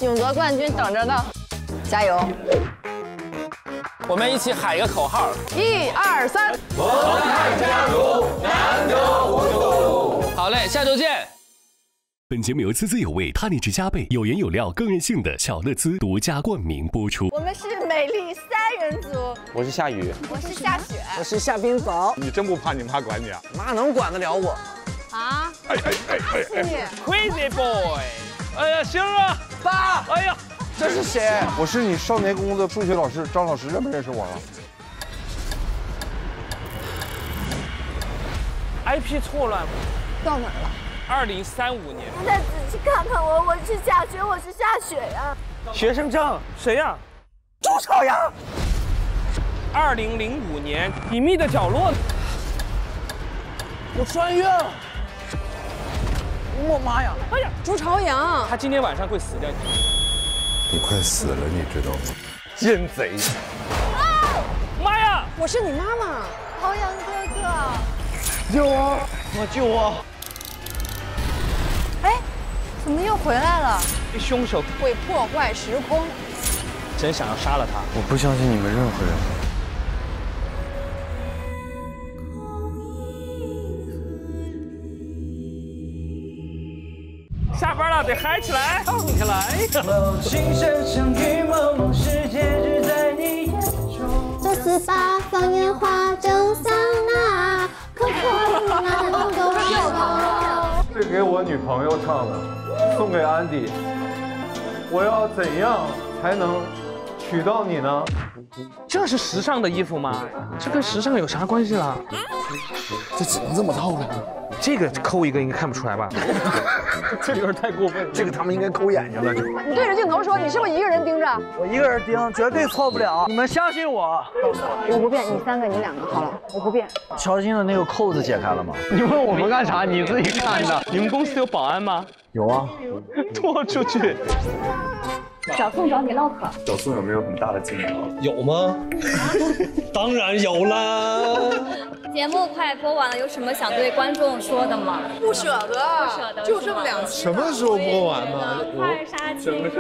勇夺冠军等着呢，加油！我们一起喊一个口号，一二三，萌探家族难得糊涂。好嘞，下周见。本节目由滋滋有味、他力之加倍、有颜有料、更任性的小乐滋独家冠名播出。我们是美丽三人组，我是夏雨，我是夏雪，我是夏冰雹。你真不怕你妈管你啊？妈能管得了我？啊！哎哎哎哎哎 ！Crazy boy！ 哎呀，行啊，爸！哎呀，这是谁？我是你少年宫的数学老师张老师，认不认识我了 ？I P 错乱，到哪儿了？ 二零三五年，你再仔细看看我，我是夏雪，我是夏雪呀。学生证谁呀？朱朝阳。二零零五年，隐秘的角落，我穿越了。我妈呀！哎呀，朱朝阳，他今天晚上会死掉。你快死了，你知道吗？奸贼！啊！妈呀！我是你妈妈，朝阳哥哥。救我！我救我！ 哎，怎么又回来了？这凶手会破坏时空，真想要杀了他！我不相信你们任何人。下班了，得嗨起来，唱起来！九四八放烟花，蒸桑拿，可可拉拉能够热闹。 这给我女朋友唱的，送给安迪。我要怎样才能娶到你呢？这是时尚的衣服吗？这跟时尚有啥关系啦？这怎么这么套呢？这个抠一个应该看不出来吧？这有点太过分了。这个他们应该抠眼睛了。你对着镜头说，你是不是一个人盯着？我一个人盯，绝对错不了。你们相信我。我不变，你三个，你两个，好了，我不变。乔欣的那个扣子解开了吗？你问我们干啥？你自己看的。你们公司有保安吗？有啊。拖出去。找宋找你唠嗑。找宋有没有很大的进步？有吗？当然有啦。 节目快播完了，有什么想对观众说的吗？不舍得，不舍得，就剩两期。什么时候播完呢？快杀青了。